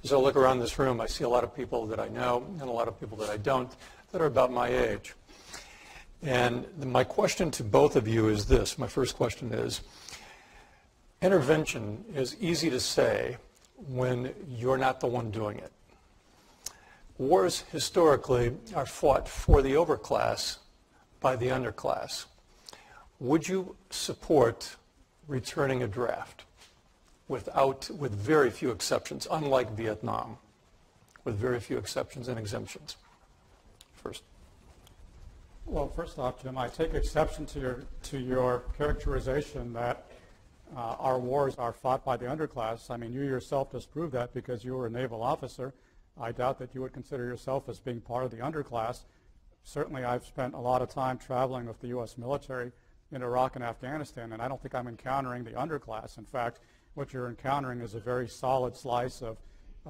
As I look around this room, I see a lot of people that I know and a lot of people that I don't that are about my age. And my question to both of you is this. My first question is, intervention is easy to say when you're not the one doing it. Wars historically are fought for the overclass by the underclass. Would you support returning a draft with very few exceptions, unlike Vietnam, with very few exceptions and exemptions? First. Well, first off, Jim, I take exception to your characterization that our wars are fought by the underclass. I mean, you yourself disproved that because you were a naval officer. I doubt that you would consider yourself as being part of the underclass. Certainly, I've spent a lot of time traveling with the U.S. military in Iraq and Afghanistan, and I don't think I'm encountering the underclass. In fact, what you're encountering is a very solid slice of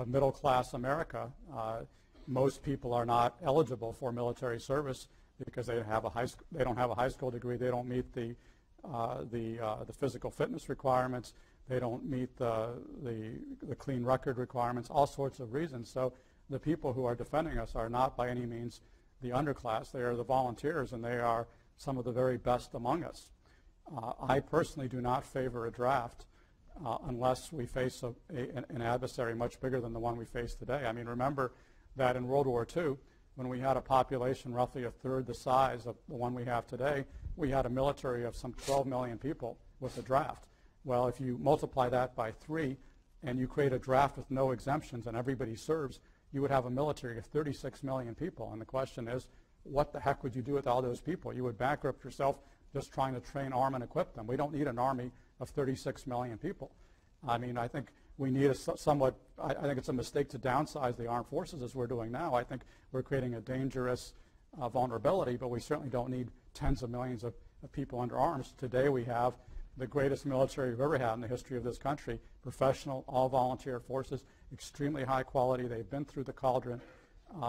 middle-class America. Most people are not eligible for military service because they don't have a high school degree. They don't meet the physical fitness requirements. They don't meet the clean record requirements, all sorts of reasons. So the people who are defending us are not by any means the underclass. They are the volunteers, and they are some of the very best among us. I personally do not favor a draft unless we face an adversary much bigger than the one we face today. I mean, remember that in World War II, when we had a population roughly a third the size of the one we have today, we had a military of some 12 million people with the draft. Well, if you multiply that by 3 and you create a draft with no exemptions and everybody serves, you would have a military of 36 million people. And the question is, what the heck would you do with all those people? You would bankrupt yourself just trying to train, arm, and equip them. We don't need an army of 36 million people. I mean, I think we need a somewhat, I think it's a mistake to downsize the armed forces as we're doing now. I think we're creating a dangerous vulnerability, but we certainly don't need tens of millions of people under arms. Today we have the greatest military we've ever had in the history of this country, professional, all-volunteer forces, extremely high quality. They've been through the cauldron.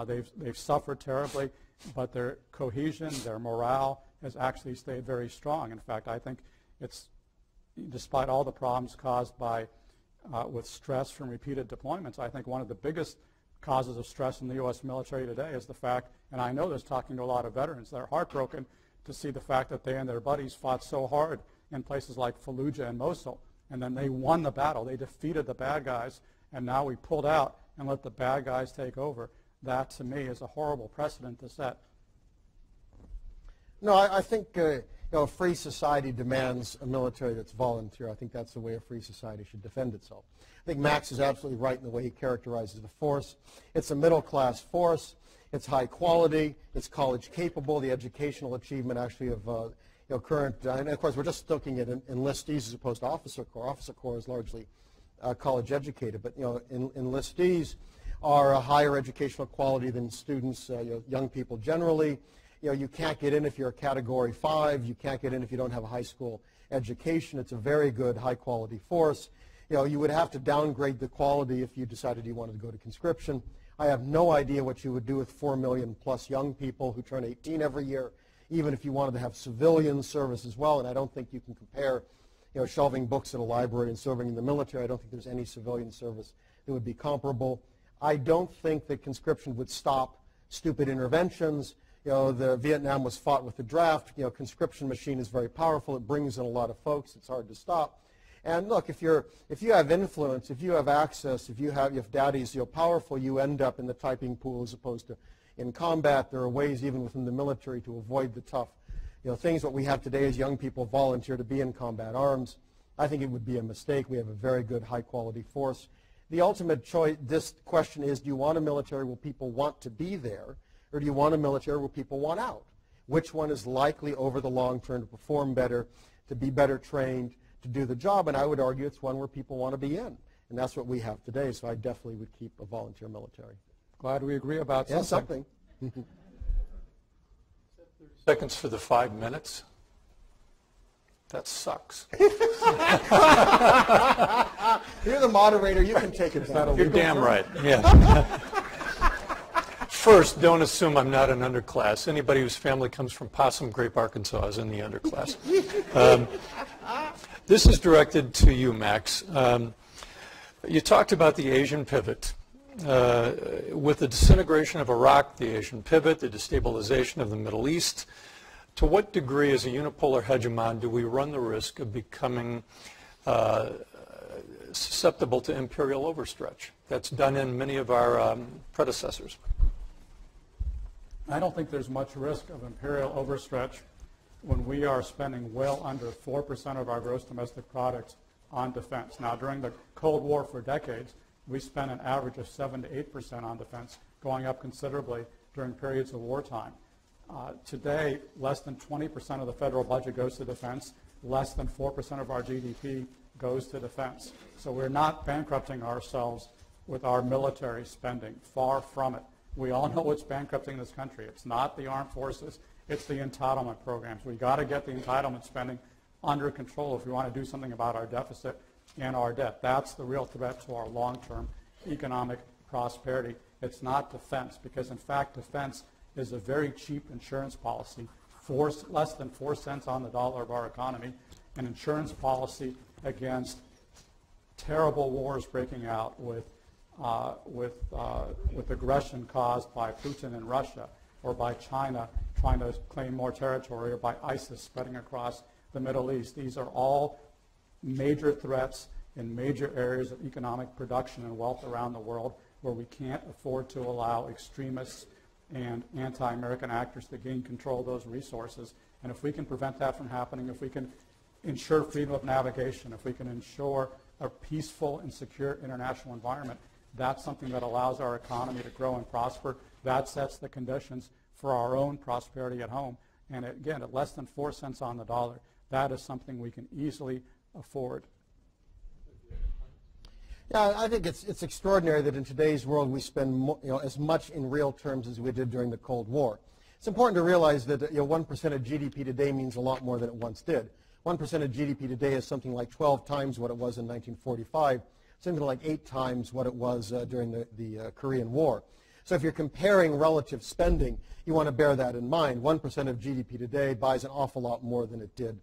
They've suffered terribly, but their cohesion, their morale has actually stayed very strong. In fact, I think it's, despite all the problems caused by with stress from repeated deployments, I think one of the biggest causes of stress in the U.S. military today is the fact, and I know this talking to a lot of veterans, they're heartbroken to see the fact that they and their buddies fought so hard in places like Fallujah and Mosul, and then they won the battle. They defeated the bad guys, and now we pulled out and let the bad guys take over. That, to me, is a horrible precedent to set. No, I think you know, a free society demands a military that's volunteer. I think that's the way a free society should defend itself. I think Max is absolutely right in the way he characterizes the force. It's a middle-class force. It's high quality. It's college-capable. The educational achievement actually of current, and of course we're just looking at enlistees as opposed to officer corps. Officer corps is largely college-educated, but enlistees are a higher educational quality than students, young people generally. You can't get in if you're a Category 5. You can't get in if you don't have a high school education. It's a very good, high-quality force. You would have to downgrade the quality if you decided you wanted to go to conscription. I have no idea what you would do with 4 million plus young people who turn 18 every year, even if you wanted to have civilian service as well. And I don't think you can compare, shelving books in a library and serving in the military. I don't think there's any civilian service that would be comparable. I don't think that conscription would stop stupid interventions. The Vietnam was fought with the draft. Conscription machine is very powerful. It brings in a lot of folks. It's hard to stop. And look, if you have influence, if you have access, if daddy's powerful, you end up in the typing pool as opposed to in combat. There are ways even within the military to avoid the tough, things. What we have today is young people volunteer to be in combat arms. I think it would be a mistake. We have a very good, high-quality force. The ultimate choice, this question is: do you want a military where people want to be there? Or do you want a military where people want out? Which one is likely over the long term to perform better, to be better trained, to do the job? And I would argue it's one where people want to be in. And that's what we have today, so I definitely would keep a volunteer military. Glad we agree about something. Yeah, something. 30 seconds for the 5 minutes. That sucks. You're the moderator. You can take it down. You're damn right. Yeah. First, don't assume I'm not an underclass. Anybody whose family comes from Possum Grape, Arkansas is in the underclass. This is directed to you, Max. You talked about the Asian pivot. With the disintegration of Iraq, the Asian pivot, the destabilization of the Middle East, to what degree as a unipolar hegemon do we run the risk of becoming susceptible to imperial overstretch? That's done in many of our predecessors. I don't think there's much risk of imperial overstretch when we are spending well under 4% of our gross domestic product on defense. Now, during the Cold War for decades, we spent an average of 7 to 8% on defense, going up considerably during periods of wartime. Today, less than 20% of the federal budget goes to defense, less than 4% of our GDP goes to defense. So we're not bankrupting ourselves with our military spending, far from it. We all know what's bankrupting this country. It's not the armed forces, it's the entitlement programs. We've got to get the entitlement spending under control if we want to do something about our deficit and our debt. That's the real threat to our long-term economic prosperity. It's not defense, because in fact defense is a very cheap insurance policy, less than 4 cents on the dollar of our economy, an insurance policy against terrible wars breaking out with aggression caused by Putin in Russia, or by China trying to claim more territory, or by ISIS spreading across the Middle East. These are all major threats in major areas of economic production and wealth around the world. where we can't afford to allow extremists and anti-American actors to gain control of those resources. And if we can prevent that from happening, if we can ensure freedom of navigation, if we can ensure a peaceful and secure international environment, that's something that allows our economy to grow and prosper. That sets the conditions for our own prosperity at home. And again, at less than 4 cents on the dollar, that is something we can easily afford. Yeah, I think it's extraordinary that in today's world we spend as much in real terms as we did during the Cold War. It's important to realize that 1% of GDP today means a lot more than it once did. 1% of GDP today is something like 12 times what it was in 1945, something like 8 times what it was during the Korean War. So if you're comparing relative spending, you want to bear that in mind. 1% of GDP today buys an awful lot more than it did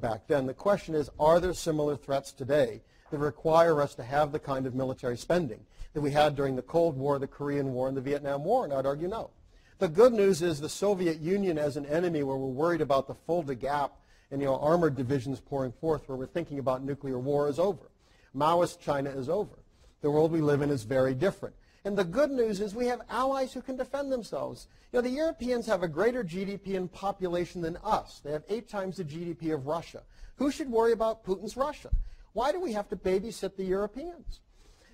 back then. The question is, are there similar threats today that require us to have the kind of military spending that we had during the Cold War, the Korean War, and the Vietnam War? And I'd argue no. The good news is the Soviet Union as an enemy, where we're worried about the Fulda Gap and armored divisions pouring forth, where we're thinking about nuclear war, is over. Maoist China is over. The world we live in is very different. And the good news is we have allies who can defend themselves. The Europeans have a greater GDP and population than us. They have 8 times the GDP of Russia. Who should worry about Putin's Russia? Why do we have to babysit the Europeans?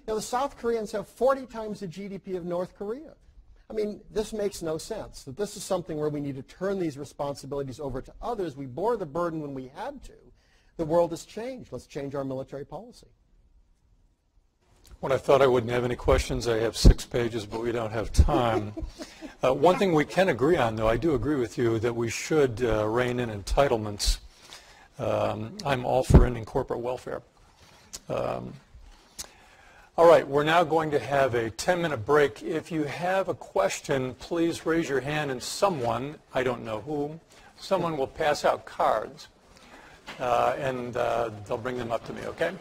The South Koreans have 40 times the GDP of North Korea. I mean, this makes no sense, that this is something where we need to turn these responsibilities over to others. We bore the burden when we had to. The world has changed. Let's change our military policy. When I thought I wouldn't have any questions, I have 6 pages, but we don't have time. One thing we can agree on, though, I do agree with you, that we should rein in entitlements. I'm all for ending corporate welfare. All right, we're now going to have a 10-minute break. If you have a question, please raise your hand, and someone, I don't know who, someone will pass out cards, and they'll bring them up to me, okay?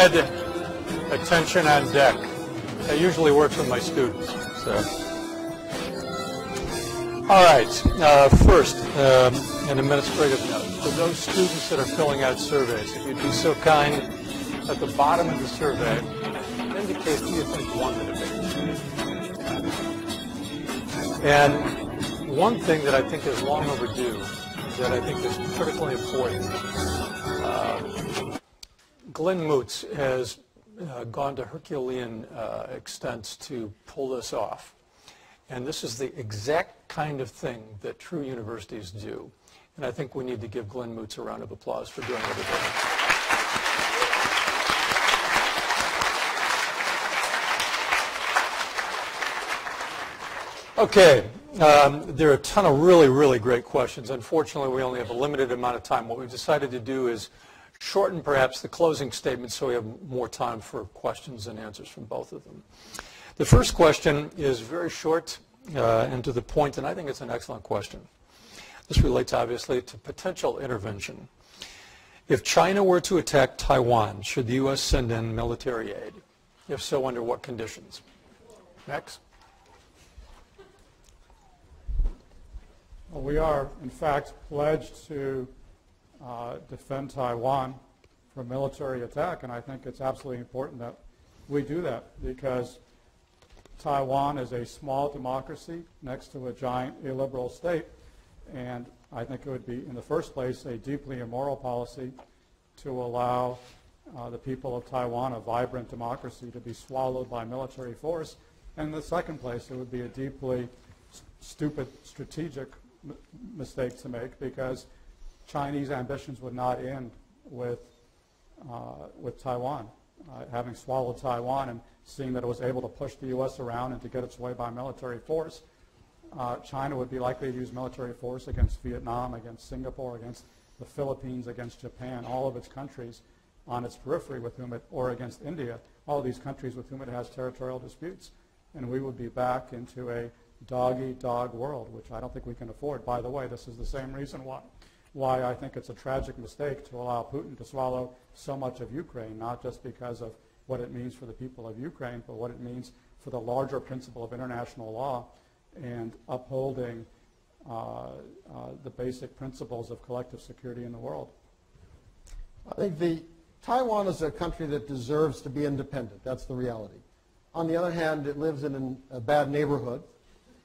Headed attention on deck. That usually works with my students. So. All right. First, an administrative note. For those students that are filling out surveys, if you'd be so kind, at the bottom of the survey, indicate who you think won the debate. And one thing that I think is long overdue is that I think is critically important. Glenn Moots has gone to Herculean extents to pull this off. And this is the exact kind of thing that true universities do. And I think we need to give Glenn Moots a round of applause for doing what he did. Okay, there are a ton of really, really great questions. Unfortunately, we only have a limited amount of time. What we've decided to do is shorten perhaps the closing statement so we have more time for questions and answers from both of them. The first question is very short and to the point, and I think it's an excellent question. This relates obviously to potential intervention. If China were to attack Taiwan, should the U.S. send in military aid? If so, under what conditions? Next. Well, we are, in fact, pledged to defend Taiwan from military attack, and I think it's absolutely important that we do that because Taiwan is a small democracy next to a giant illiberal state, and I think it would be, in the first place, a deeply immoral policy to allow the people of Taiwan, a vibrant democracy, to be swallowed by military force, and in the second place, it would be a deeply stupid strategic mistake to make because Chinese ambitions would not end with Taiwan. Having swallowed Taiwan and seeing that it was able to push the U.S. around and to get its way by military force, China would be likely to use military force against Vietnam, against Singapore, against the Philippines, against Japan, all of its countries on its periphery with whom it, or against India, all of these countries with whom it has territorial disputes. And we would be back into a dog-eat-dog world, which I don't think we can afford. By the way, this is the same reason why I think it's a tragic mistake to allow Putin to swallow so much of Ukraine, not just because of what it means for the people of Ukraine, but what it means for the larger principle of international law and upholding the basic principles of collective security in the world. I think Taiwan is a country that deserves to be independent. That's the reality. On the other hand, it lives in a bad neighborhood.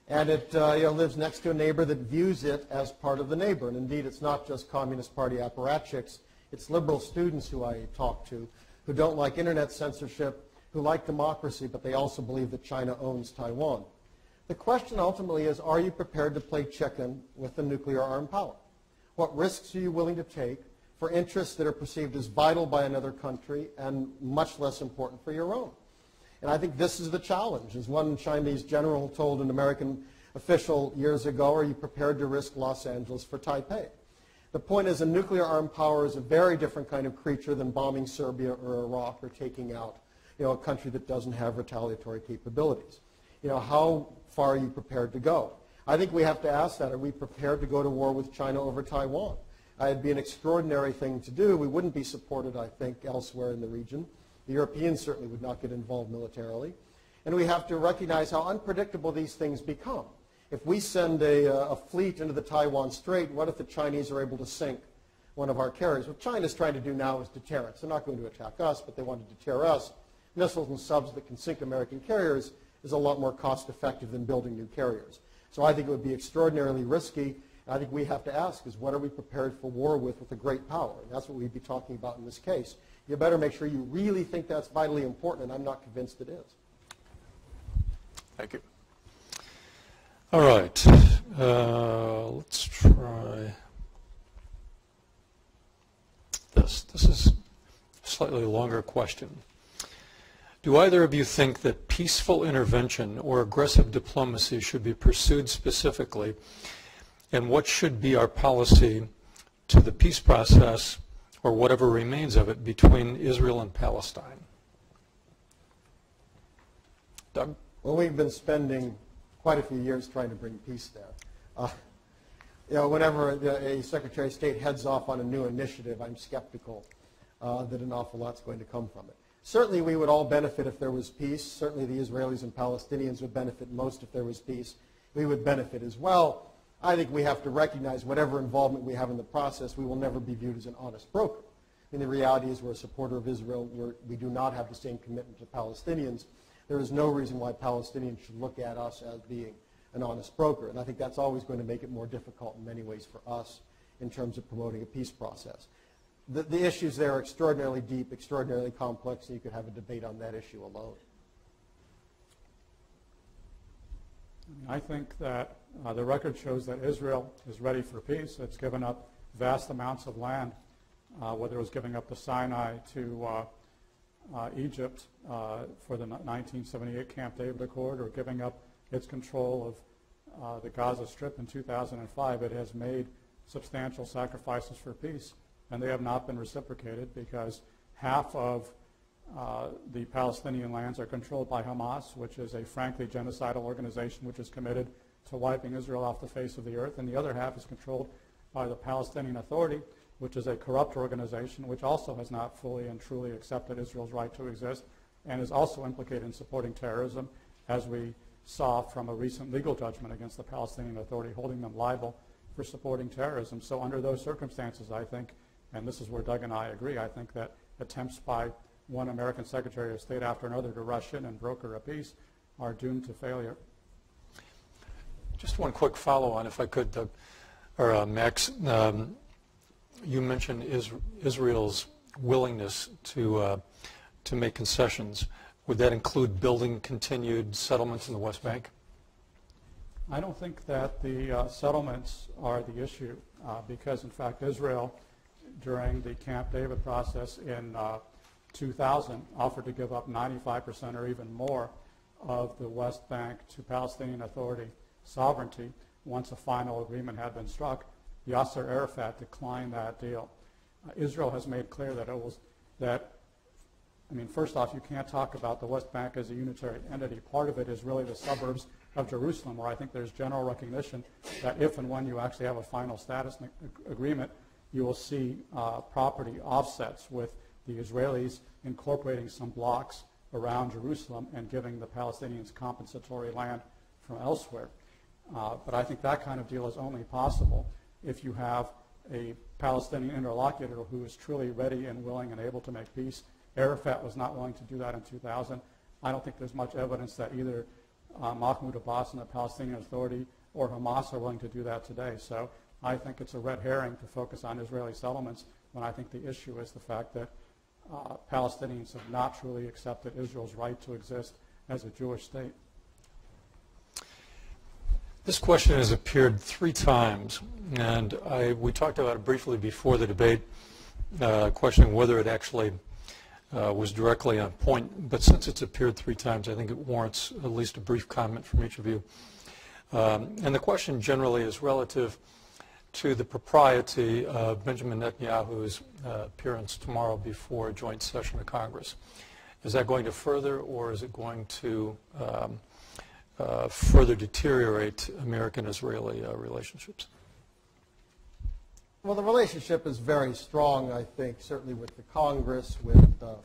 And it lives next to a neighbor that views it as part of the neighbor. And indeed, it's not just Communist Party apparatchiks. It's liberal students who I talk to who don't like internet censorship, who like democracy, but they also believe that China owns Taiwan. The question ultimately is, are you prepared to play chicken with the nuclear armed power? What risks are you willing to take for interests that are perceived as vital by another country and much less important for your own? And I think this is the challenge. As one Chinese general told an American official years ago, are you prepared to risk Los Angeles for Taipei? The point is, a nuclear armed power is a very different kind of creature than bombing Serbia or Iraq or taking out a country that doesn't have retaliatory capabilities. How far are you prepared to go? I think we have to ask that. Are we prepared to go to war with China over Taiwan? It'd be an extraordinary thing to do. We wouldn't be supported, I think, elsewhere in the region. The Europeans certainly would not get involved militarily. And we have to recognize how unpredictable these things become. If we send a fleet into the Taiwan Strait, what if the Chinese are able to sink one of our carriers? What China's trying to do now is deterrence. They're not going to attack us, but they want to deter us. Missiles and subs that can sink American carriers is a lot more cost effective than building new carriers. So I think it would be extraordinarily risky. I think we have to ask is, what are we prepared for war with a great power? And that's what we'd be talking about in this case. You better make sure you really think that's vitally important, and I'm not convinced it is. Thank you. All right. Let's try this. This is a slightly longer question. Do either of you think that peaceful intervention or aggressive diplomacy should be pursued specifically, and what should be our policy to the peace process or whatever remains of it between Israel and Palestine? Doug? Well, we've been spending quite a few years trying to bring peace there. Whenever a Secretary of State heads off on a new initiative, I'm skeptical that an awful lot's going to come from it. Certainly we would all benefit if there was peace. Certainly the Israelis and Palestinians would benefit most if there was peace. We would benefit as well. I think we have to recognize whatever involvement we have in the process, we will never be viewed as an honest broker. I mean, the reality is we're a supporter of Israel. We do not have the same commitment to Palestinians. There is no reason why Palestinians should look at us as being an honest broker. And I think that's always going to make it more difficult in many ways for us in terms of promoting a peace process. The issues there are extraordinarily deep, extraordinarily complex, and you could have a debate on that issue alone. I think that the record shows that Israel is ready for peace. It's given up vast amounts of land, whether it was giving up the Sinai to Egypt for the 1978 Camp David Accord, or giving up its control of the Gaza Strip in 2005. It has made substantial sacrifices for peace, and they have not been reciprocated because half of the Palestinian lands are controlled by Hamas, which is a frankly genocidal organization which is committed to wiping Israel off the face of the earth, and the other half is controlled by the Palestinian Authority, which is a corrupt organization which also has not fully and truly accepted Israel's right to exist and is also implicated in supporting terrorism, as we saw from a recent legal judgment against the Palestinian Authority holding them liable for supporting terrorism. So under those circumstances, I think, and this is where Doug and I agree, I think that attempts by one American Secretary of State after another to rush in and broker a peace are doomed to failure. Just one quick follow-on, if I could, Doug, or Max. You mentioned Israel's willingness to make concessions. Would that include building continued settlements in the West Bank? I don't think that the settlements are the issue because, in fact, Israel, during the Camp David process in 2000, offered to give up 95% or even more of the West Bank to Palestinian Authority sovereignty once a final agreement had been struck. Yasser Arafat declined that deal. Israel has made clear that first off, you can't talk about the West Bank as a unitary entity. Part of it is really the suburbs of Jerusalem, where I think there's general recognition that if and when you actually have a final status agreement, you will see property offsets with the Israelis incorporating some blocks around Jerusalem and giving the Palestinians compensatory land from elsewhere. But I think that kind of deal is only possible if you have a Palestinian interlocutor who is truly ready and willing and able to make peace. Arafat was not willing to do that in 2000. I don't think there's much evidence that either Mahmoud Abbas and the Palestinian Authority or Hamas are willing to do that today. So I think it's a red herring to focus on Israeli settlements when I think the issue is the fact that Palestinians have not truly accepted Israel's right to exist as a Jewish state. This question has appeared three times, and we talked about it briefly before the debate, questioning whether it actually was directly on point. But since it's appeared three times, I think it warrants at least a brief comment from each of you. And the question generally is relative to the propriety of Benjamin Netanyahu's appearance tomorrow before a joint session of Congress. Is that going to further, or is it going to further deteriorate American-Israeli relationships? Well, the relationship is very strong, I think, certainly with the Congress, with, the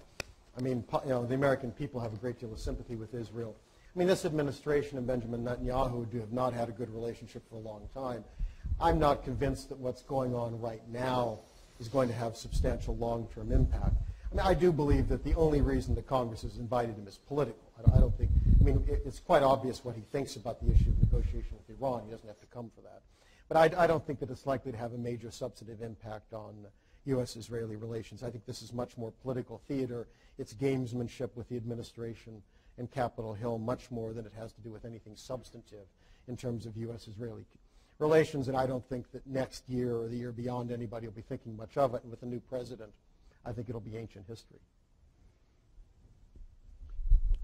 American people have a great deal of sympathy with Israel. I mean, this administration and Benjamin Netanyahu have not had a good relationship for a long time. I'm not convinced that what's going on right now is going to have substantial long-term impact. I mean, I do believe that the only reason the Congress has invited him is political. It's quite obvious what he thinks about the issue of negotiation with Iran. He doesn't have to come for that. But I don't think that it's likely to have a major substantive impact on U.S.-Israeli relations. I think this is much more political theater. It's gamesmanship with the administration and Capitol Hill much more than it has to do with anything substantive in terms of U.S.-Israeli relations. And I don't think that next year or the year beyond anybody will be thinking much of it. And with the new president, I think it'll be ancient history.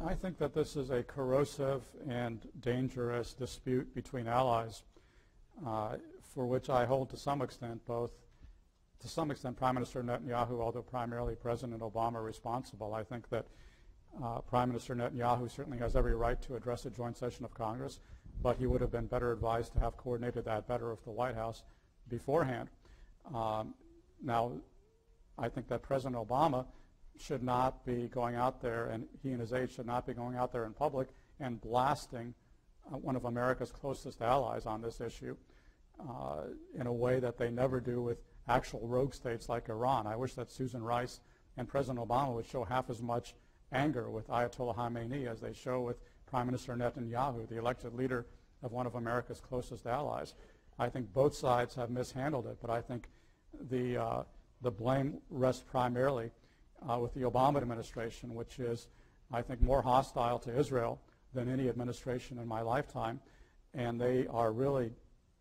I think that this is a corrosive and dangerous dispute between allies, for which I hold to some extent Prime Minister Netanyahu, although primarily President Obama, responsible. I think that Prime Minister Netanyahu certainly has every right to address a joint session of Congress, but he would have been better advised to have coordinated that better with the White House beforehand. Now, I think that President Obama should not be going out there, and he and his aide should not be going out there in public and blasting one of America's closest allies on this issue in a way that they never do with actual rogue states like Iran. I wish that Susan Rice and President Obama would show half as much anger with Ayatollah Khamenei as they show with Prime Minister Netanyahu, the elected leader of one of America's closest allies. I think both sides have mishandled it, but I think the blame rests primarily with the Obama administration, which is, I think, more hostile to Israel than any administration in my lifetime, and they are really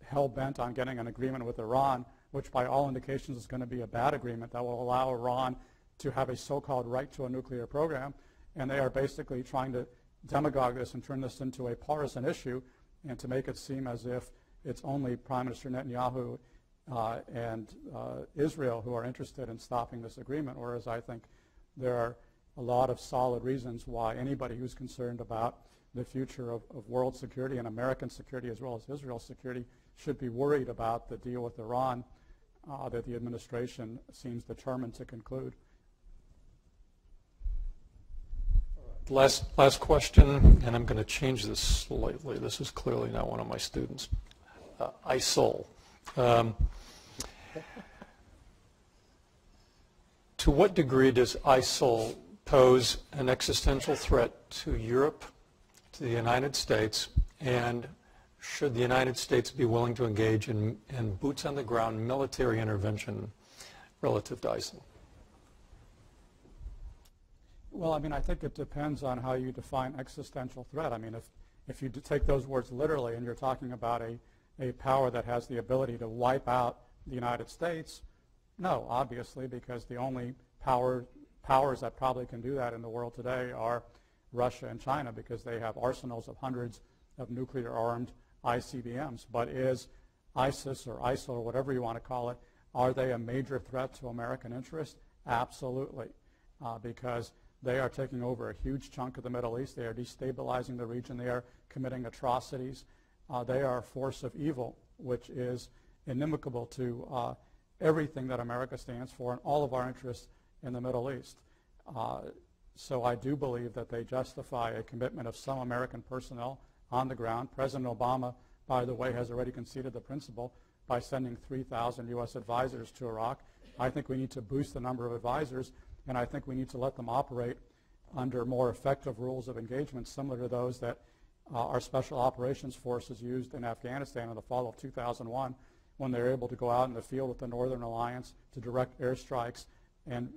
hell-bent on getting an agreement with Iran, which by all indications is going to be a bad agreement that will allow Iran to have a so-called right to a nuclear program, and they are basically trying to demagogue this and turn this into a partisan issue and to make it seem as if it's only Prime Minister Netanyahu and Israel who are interested in stopping this agreement, whereas I think there are a lot of solid reasons why anybody who's concerned about the future of world security and American security as well as Israel's security should be worried about the deal with Iran that the administration seems determined to conclude. Last question, and I'm going to change this slightly. This is clearly not one of my students. ISIL. To what degree does ISIL pose an existential threat to Europe, to the United States, and should the United States be willing to engage in boots-on-the-ground military intervention relative to ISIL? Well, I mean, I think it depends on how you define existential threat. I mean, if you take those words literally and you're talking about a power that has the ability to wipe out the United States, no, obviously, because the only powers that probably can do that in the world today are Russia and China, because they have arsenals of hundreds of nuclear-armed ICBMs. But is ISIS or ISIL or whatever you want to call it, are they a major threat to American interest? Absolutely, because they are taking over a huge chunk of the Middle East. They are destabilizing the region. They are committing atrocities. They are a force of evil, which is inimical to everything that America stands for and all of our interests in the Middle East. So I do believe that they justify a commitment of some American personnel on the ground. President Obama, by the way, has already conceded the principle by sending 3,000 U.S. advisors to Iraq. I think we need to boost the number of advisors, and I think we need to let them operate under more effective rules of engagement similar to those that our special operations forces used in Afghanistan in the fall of 2001 when they were able to go out in the field with the Northern Alliance to direct airstrikes and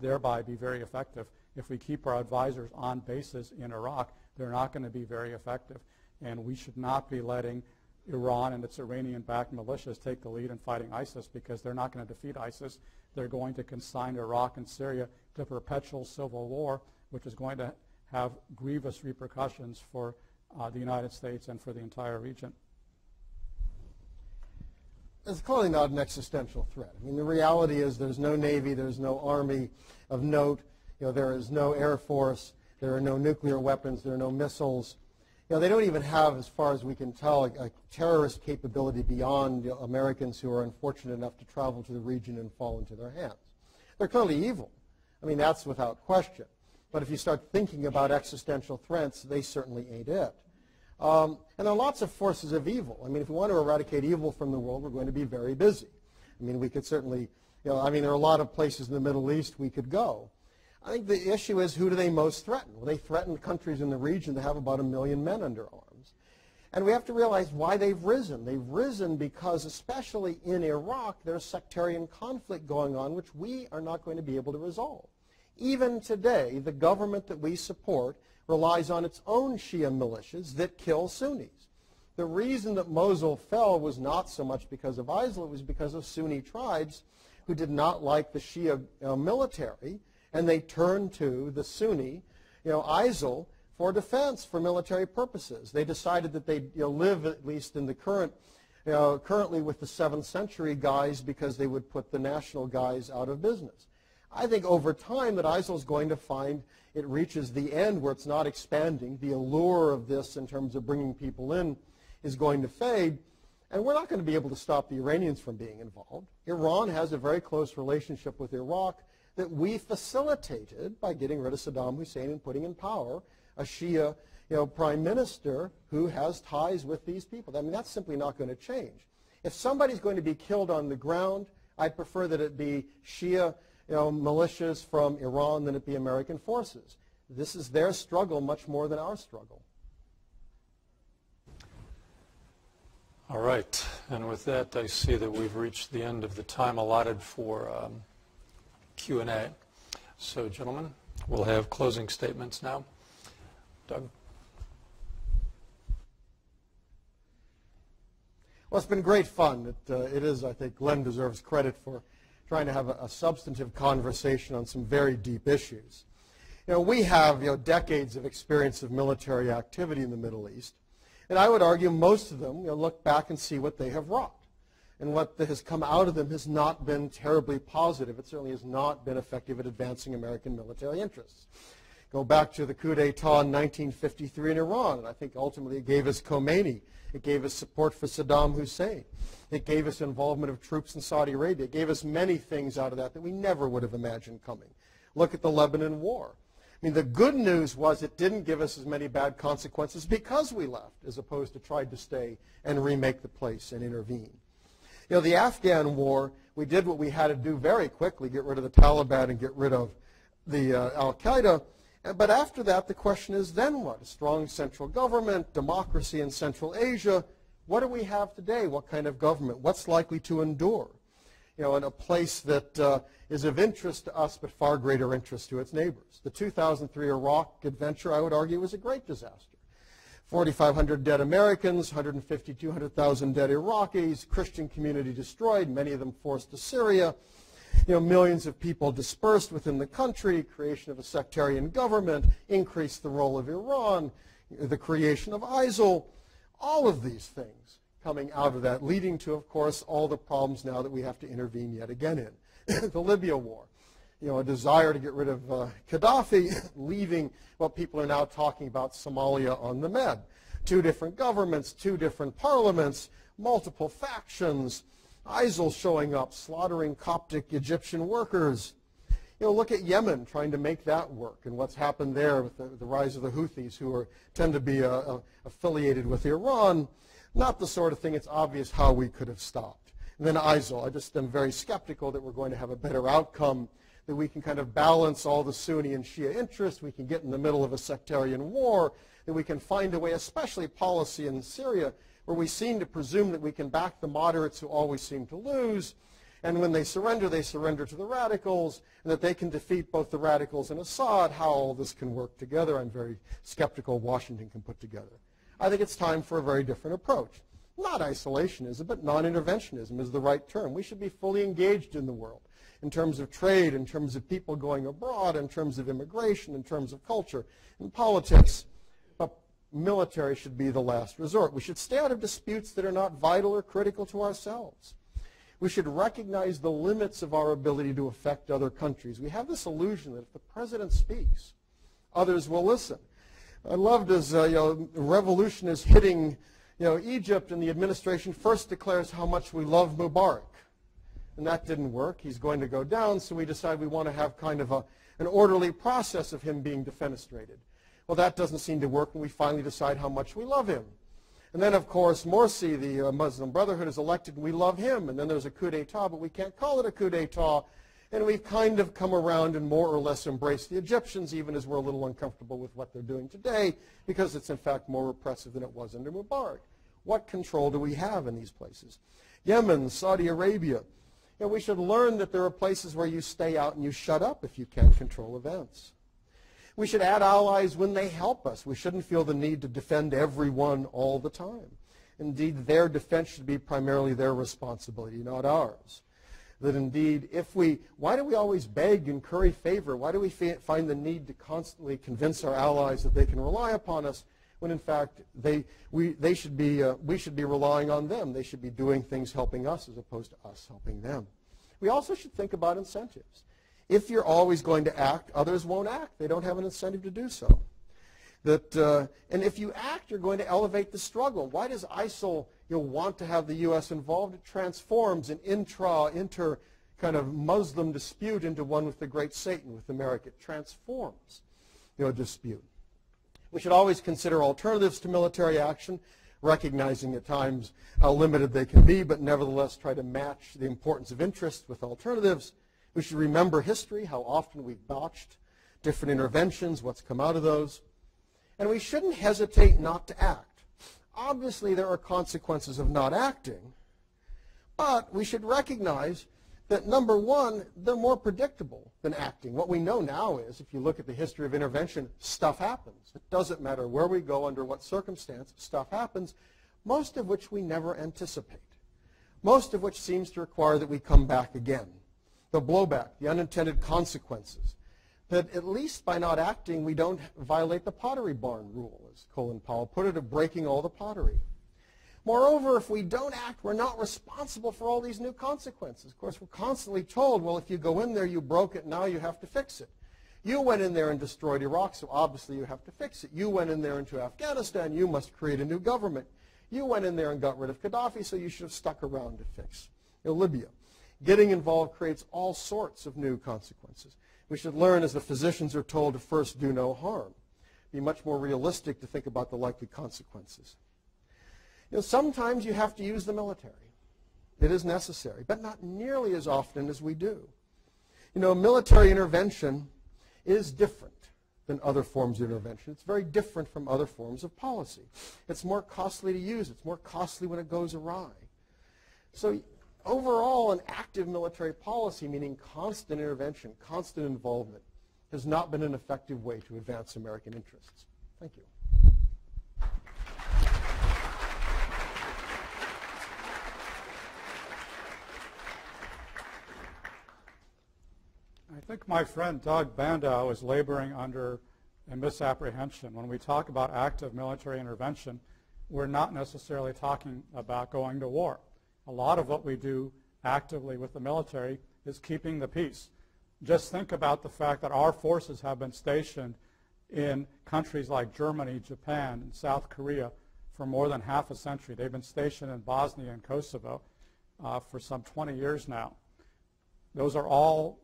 thereby be very effective. If we keep our advisors on bases in Iraq, they're not going to be very effective. And we should not be letting Iran and its Iranian-backed militias take the lead in fighting ISIS, because they're not going to defeat ISIS. They're going to consign Iraq and Syria to perpetual civil war, which is going to have grievous repercussions for the United States and for the entire region. It's clearly not an existential threat. I mean, the reality is there's no Navy, there's no Army of note, you know, there is no Air Force, there are no nuclear weapons, there are no missiles. You know, they don't even have, as far as we can tell, a terrorist capability beyond Americans who are unfortunate enough to travel to the region and fall into their hands. They're clearly evil. I mean, that's without question. But if you start thinking about existential threats, they certainly ain't it. And there are lots of forces of evil. I mean, if we want to eradicate evil from the world, we're going to be very busy. I mean, we could certainly, you know, I mean, there are a lot of places in the Middle East we could go. I think the issue is, who do they most threaten? Well, they threaten countries in the region that have about 1 million men under arms. And we have to realize why they've risen. They've risen because, especially in Iraq, there's sectarian conflict going on, which we are not going to be able to resolve. Even today, the government that we support relies on its own Shia militias that kill Sunnis. The reason that Mosul fell was not so much because of ISIL, it was because of Sunni tribes who did not like the Shia military, and they turned to the Sunni, you know, ISIL for defense, for military purposes. They decided that they live at least in the current, currently with the 7th century guys, because they would put the national guys out of business. I think over time that ISIL is going to find it reaches the end where it's not expanding. The allure of this in terms of bringing people in is going to fade, and we're not going to be able to stop the Iranians from being involved. Iran has a very close relationship with Iraq. that we facilitated by getting rid of Saddam Hussein and putting in power a Shia prime minister who has ties with these people. I mean, that's simply not going to change. If somebody's going to be killed on the ground, I'd prefer that it be Shia militias from Iran than it be American forces. This is their struggle much more than our struggle. All right, and with that, I see that we've reached the end of the time allotted for Q&A. So, gentlemen, we'll have closing statements now. Doug? Well, it's been great fun. It is, I think, Glenn deserves credit for trying to have a substantive conversation on some very deep issues. You know, we have decades of experience of military activity in the Middle East. And I would argue most of them look back and see what they have wrought. And what has come out of them has not been terribly positive. It certainly has not been effective at advancing American military interests. Go back to the coup d'etat in 1953 in Iran, and I think ultimately it gave us Khomeini. It gave us support for Saddam Hussein. It gave us involvement of troops in Saudi Arabia. It gave us many things out of that that we never would have imagined coming. Look at the Lebanon War. I mean, the good news was it didn't give us as many bad consequences because we left, as opposed to tried to stay and remake the place and intervene. You know, the Afghan war, we did what we had to do very quickly, get rid of the Taliban and get rid of the al-Qaeda. But after that, the question is, then what? A strong central government, democracy in Central Asia. What do we have today? What kind of government? What's likely to endure? You know, in a place that is of interest to us, but far greater interest to its neighbors. The 2003 Iraq adventure, I would argue, was a great disaster. 4,500 dead Americans, 200,000 dead Iraqis, Christian community destroyed, many of them forced to Syria, millions of people dispersed within the country, creation of a sectarian government, increased the role of Iran, the creation of ISIL, all of these things coming out of that, leading to, of course, all the problems now that we have to intervene yet again in. The Libya war, a desire to get rid of Gaddafi, leaving what people are now talking about, Somalia on the Med. Two different governments, two different parliaments, multiple factions, ISIL showing up, slaughtering Coptic Egyptian workers. Look at Yemen, trying to make that work, and what's happened there with the rise of the Houthis, who tend to be affiliated with Iran. Not the sort of thing, it's obvious how we could have stopped. And then ISIL, I just am very skeptical that we're going to have a better outcome, that we can kind of balance all the Sunni and Shia interests, we can get in the middle of a sectarian war, that we can find a way, especially policy in Syria, where we seem to presume that we can back the moderates who always seem to lose, and when they surrender to the radicals, and that they can defeat both the radicals and Assad. How all this can work together, I'm very skeptical Washington can put together. I think it's time for a very different approach. Not isolationism, but non-interventionism is the right term. We should be fully engaged in the world in terms of trade, in terms of people going abroad, in terms of immigration, in terms of culture, in politics. But military should be the last resort. We should stay out of disputes that are not vital or critical to ourselves. We should recognize the limits of our ability to affect other countries. We have this illusion that if the president speaks, others will listen. I loved as revolution is hitting Egypt, and the administration first declares how much we love Mubarak. And that didn't work. He's going to go down, so we decide we want to have kind of an orderly process of him being defenestrated. Well, that doesn't seem to work, and we finally decide how much we love him. And then, of course, Morsi, the Muslim Brotherhood, is elected, and we love him. And then there's a coup d'etat, but we can't call it a coup d'etat. And we've kind of come around and more or less embraced the Egyptians, even as we're a little uncomfortable with what they're doing today, because it's in fact more repressive than it was under Mubarak. What control do we have in these places? Yemen, Saudi Arabia. We should learn that there are places where you stay out and you shut up if you can't control events. We should add allies when they help us. We shouldn't feel the need to defend everyone all the time. Indeed, their defense should be primarily their responsibility, not ours. That indeed, why do we always beg and curry favor? Why do we find the need to constantly convince our allies that they can rely upon us, when in fact we should be relying on them. They should be doing things helping us as opposed to us helping them. We also should think about incentives. If you're always going to act, others won't act. They don't have an incentive to do so. And if you act, you're going to elevate the struggle. Why does ISIL want to have the U.S. involved? It transforms an inter kind of Muslim dispute into one with the great Satan, with the America Transforms dispute. We should always consider alternatives to military action, recognizing at times how limited they can be, but nevertheless try to match the importance of interest with alternatives. We should remember history, how often we've botched different interventions, what's come out of those. And we shouldn't hesitate not to act. Obviously, there are consequences of not acting, but we should recognize that, number one, they're more predictable than acting. What we know now is, if you look at the history of intervention, stuff happens. It doesn't matter where we go, under what circumstance, stuff happens, most of which we never anticipate, most of which seems to require that we come back again. The blowback, the unintended consequences, that at least by not acting, we don't violate the Pottery Barn rule, as Colin Powell put it, of breaking all the pottery. Moreover, if we don't act, we're not responsible for all these new consequences. Of course, we're constantly told, well, if you go in there, you broke it, now you have to fix it. You went in there and destroyed Iraq, so obviously you have to fix it. You went in there into Afghanistan, you must create a new government. You went in there and got rid of Gaddafi, so you should have stuck around to fix Libya. Getting involved creates all sorts of new consequences. We should learn, as the physicians are told, to first do no harm. Be much more realistic to think about the likely consequences. Sometimes you have to use the military. It is necessary, but not nearly as often as we do. Military intervention is different than other forms of intervention. It's very different from other forms of policy. It's more costly to use. It's more costly when it goes awry. So, overall, an active military policy, meaning constant intervention, constant involvement, has not been an effective way to advance American interests. Thank you. I think my friend Doug Bandow is laboring under a misapprehension. When we talk about active military intervention, we're not necessarily talking about going to war. A lot of what we do actively with the military is keeping the peace. Just think about the fact that our forces have been stationed in countries like Germany, Japan, and South Korea for more than half a century. They've been stationed in Bosnia and Kosovo for some 20 years now. Those are all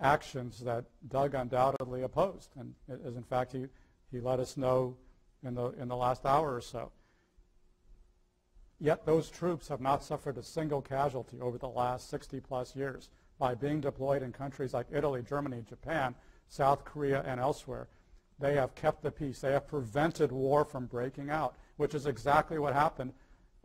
actions that Doug undoubtedly opposed, and as in fact he let us know in the last hour or so. Yet those troops have not suffered a single casualty over the last 60-plus years by being deployed in countries like Italy, Germany, Japan, South Korea, and elsewhere. They have kept the peace. They have prevented war from breaking out, which is exactly what happened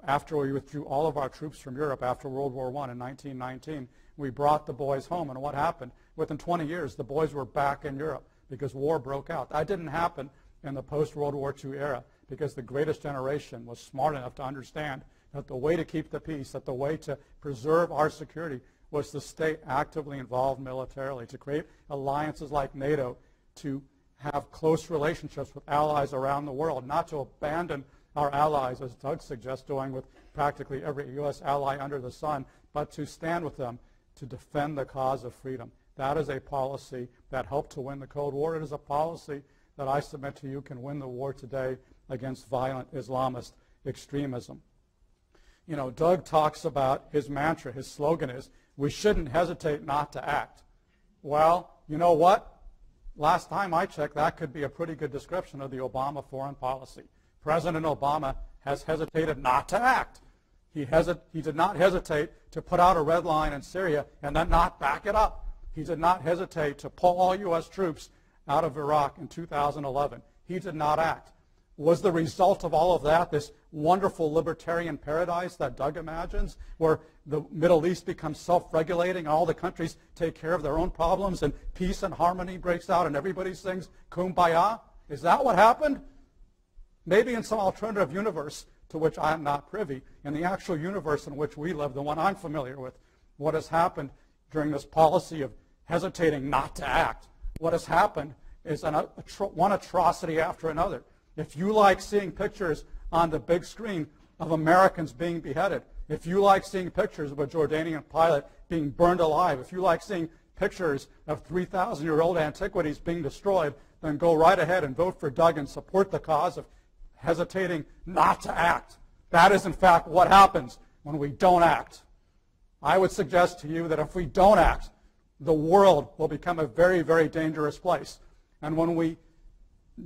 after we withdrew all of our troops from Europe after World War I in 1919. We brought the boys home, and what happened? Within 20 years, the boys were back in Europe because war broke out. That didn't happen in the post-World War II era, because the greatest generation was smart enough to understand that the way to keep the peace, that the way to preserve our security, was to stay actively involved militarily, to create alliances like NATO, to have close relationships with allies around the world, not to abandon our allies, as Doug suggests doing with practically every U.S. ally under the sun, but to stand with them to defend the cause of freedom. That is a policy that helped to win the Cold War. It is a policy that I submit to you can win the war today against violent Islamist extremism. Doug talks about his mantra, his slogan is, we shouldn't hesitate not to act. Well, you know what? Last time I checked, that could be a pretty good description of the Obama foreign policy. President Obama has hesitated not to act. He did not hesitate to put out a red line in Syria and then not back it up. He did not hesitate to pull all U.S. troops out of Iraq in 2011. He did not act. Was the result of all of that this wonderful libertarian paradise that Doug imagines, where the Middle East becomes self-regulating, all the countries take care of their own problems, and peace and harmony breaks out, and everybody sings Kumbaya? Is that what happened? Maybe in some alternative universe to which I'm not privy, in the actual universe in which we live, the one I'm familiar with, what has happened during this policy of hesitating not to act, what has happened is one atrocity after another. If you like seeing pictures on the big screen of Americans being beheaded, if you like seeing pictures of a Jordanian pilot being burned alive, if you like seeing pictures of 3,000-year-old antiquities being destroyed, then go right ahead and vote for Doug and support the cause of hesitating not to act. That is, in fact, what happens when we don't act. I would suggest to you that if we don't act, the world will become a very, very dangerous place. And when we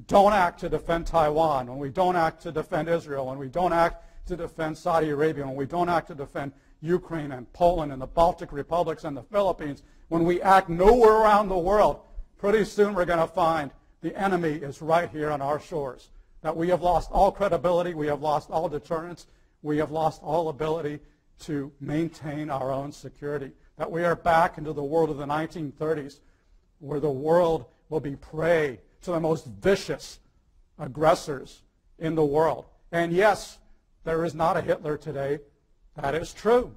don't act to defend Taiwan, when we don't act to defend Israel, when we don't act to defend Saudi Arabia, when we don't act to defend Ukraine and Poland and the Baltic republics and the Philippines, when we act nowhere around the world, pretty soon we're going to find the enemy is right here on our shores, that we have lost all credibility, we have lost all deterrence, we have lost all ability to maintain our own security, that we are back into the world of the 1930s, where the world will be prey to the most vicious aggressors in the world. And yes, there is not a Hitler today. That is true.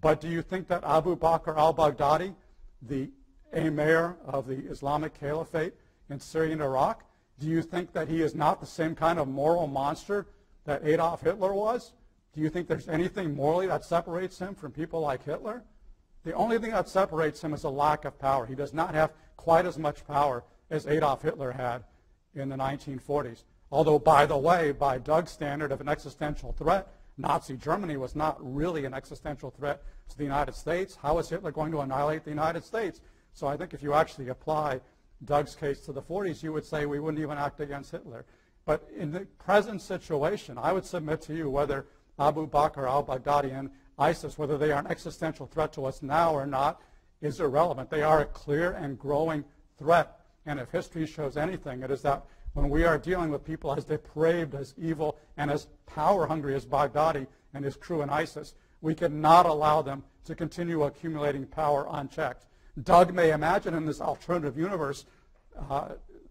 But do you think that Abu Bakr al-Baghdadi, the emir of the Islamic Caliphate in Syria and Iraq, do you think that he is not the same kind of moral monster that Adolf Hitler was? Do you think there's anything morally that separates him from people like Hitler? The only thing that separates him is a lack of power. He does not have quite as much power as Adolf Hitler had in the 1940s. Although, by the way, by Doug's standard of an existential threat, Nazi Germany was not really an existential threat to the United States. How is Hitler going to annihilate the United States? So I think if you actually apply Doug's case to the 40s, you would say we wouldn't even act against Hitler. But in the present situation, I would submit to you whether Abu Bakr al-Baghdadi and ISIS, whether they are an existential threat to us now or not, is irrelevant. They are a clear and growing threat. And if history shows anything, it is that when we are dealing with people as depraved, as evil, and as power-hungry as Baghdadi and his crew in ISIS, we cannot allow them to continue accumulating power unchecked. Doug may imagine in this alternative universe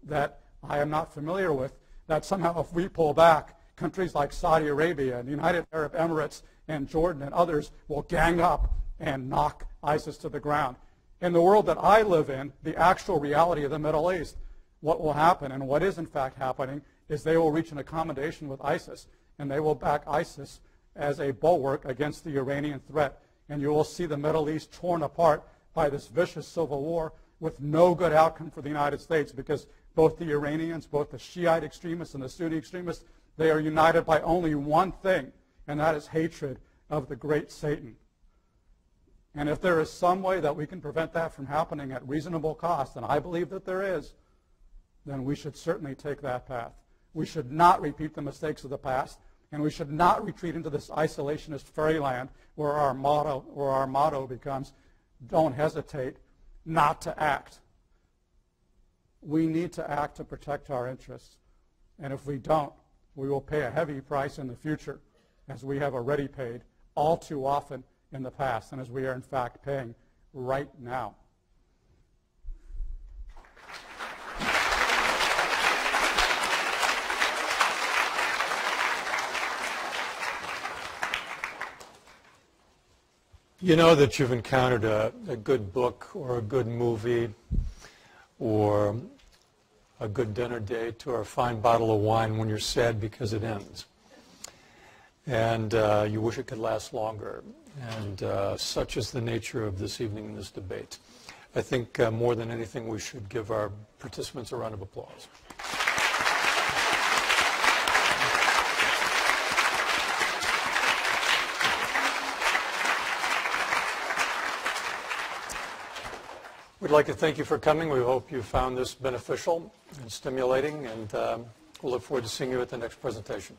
that I am not familiar with, that somehow if we pull back, countries like Saudi Arabia and the United Arab Emirates and Jordan and others will gang up and knock ISIS to the ground. In the world that I live in, the actual reality of the Middle East, what will happen and what is in fact happening is they will reach an accommodation with ISIS, and they will back ISIS as a bulwark against the Iranian threat. And you will see the Middle East torn apart by this vicious civil war with no good outcome for the United States, because both the Iranians, both the Shiite extremists and the Sunni extremists, they are united by only one thing, and that is hatred of the great Satan. And if there is some way that we can prevent that from happening at reasonable cost, and I believe that there is, then we should certainly take that path. We should not repeat the mistakes of the past, and we should not retreat into this isolationist fairyland where our motto becomes, don't hesitate not to act. We need to act to protect our interests. And if we don't, we will pay a heavy price in the future, as we have already paid all too often in the past, and as we are in fact paying right now. You know that you've encountered a good book or a good movie or a good dinner date or a fine bottle of wine when you're sad because it ends. And you wish it could last longer. And such is the nature of this evening and this debate. I think more than anything, we should give our participants a round of applause. We'd like to thank you for coming. We hope you found this beneficial and stimulating, and we'll look forward to seeing you at the next presentation.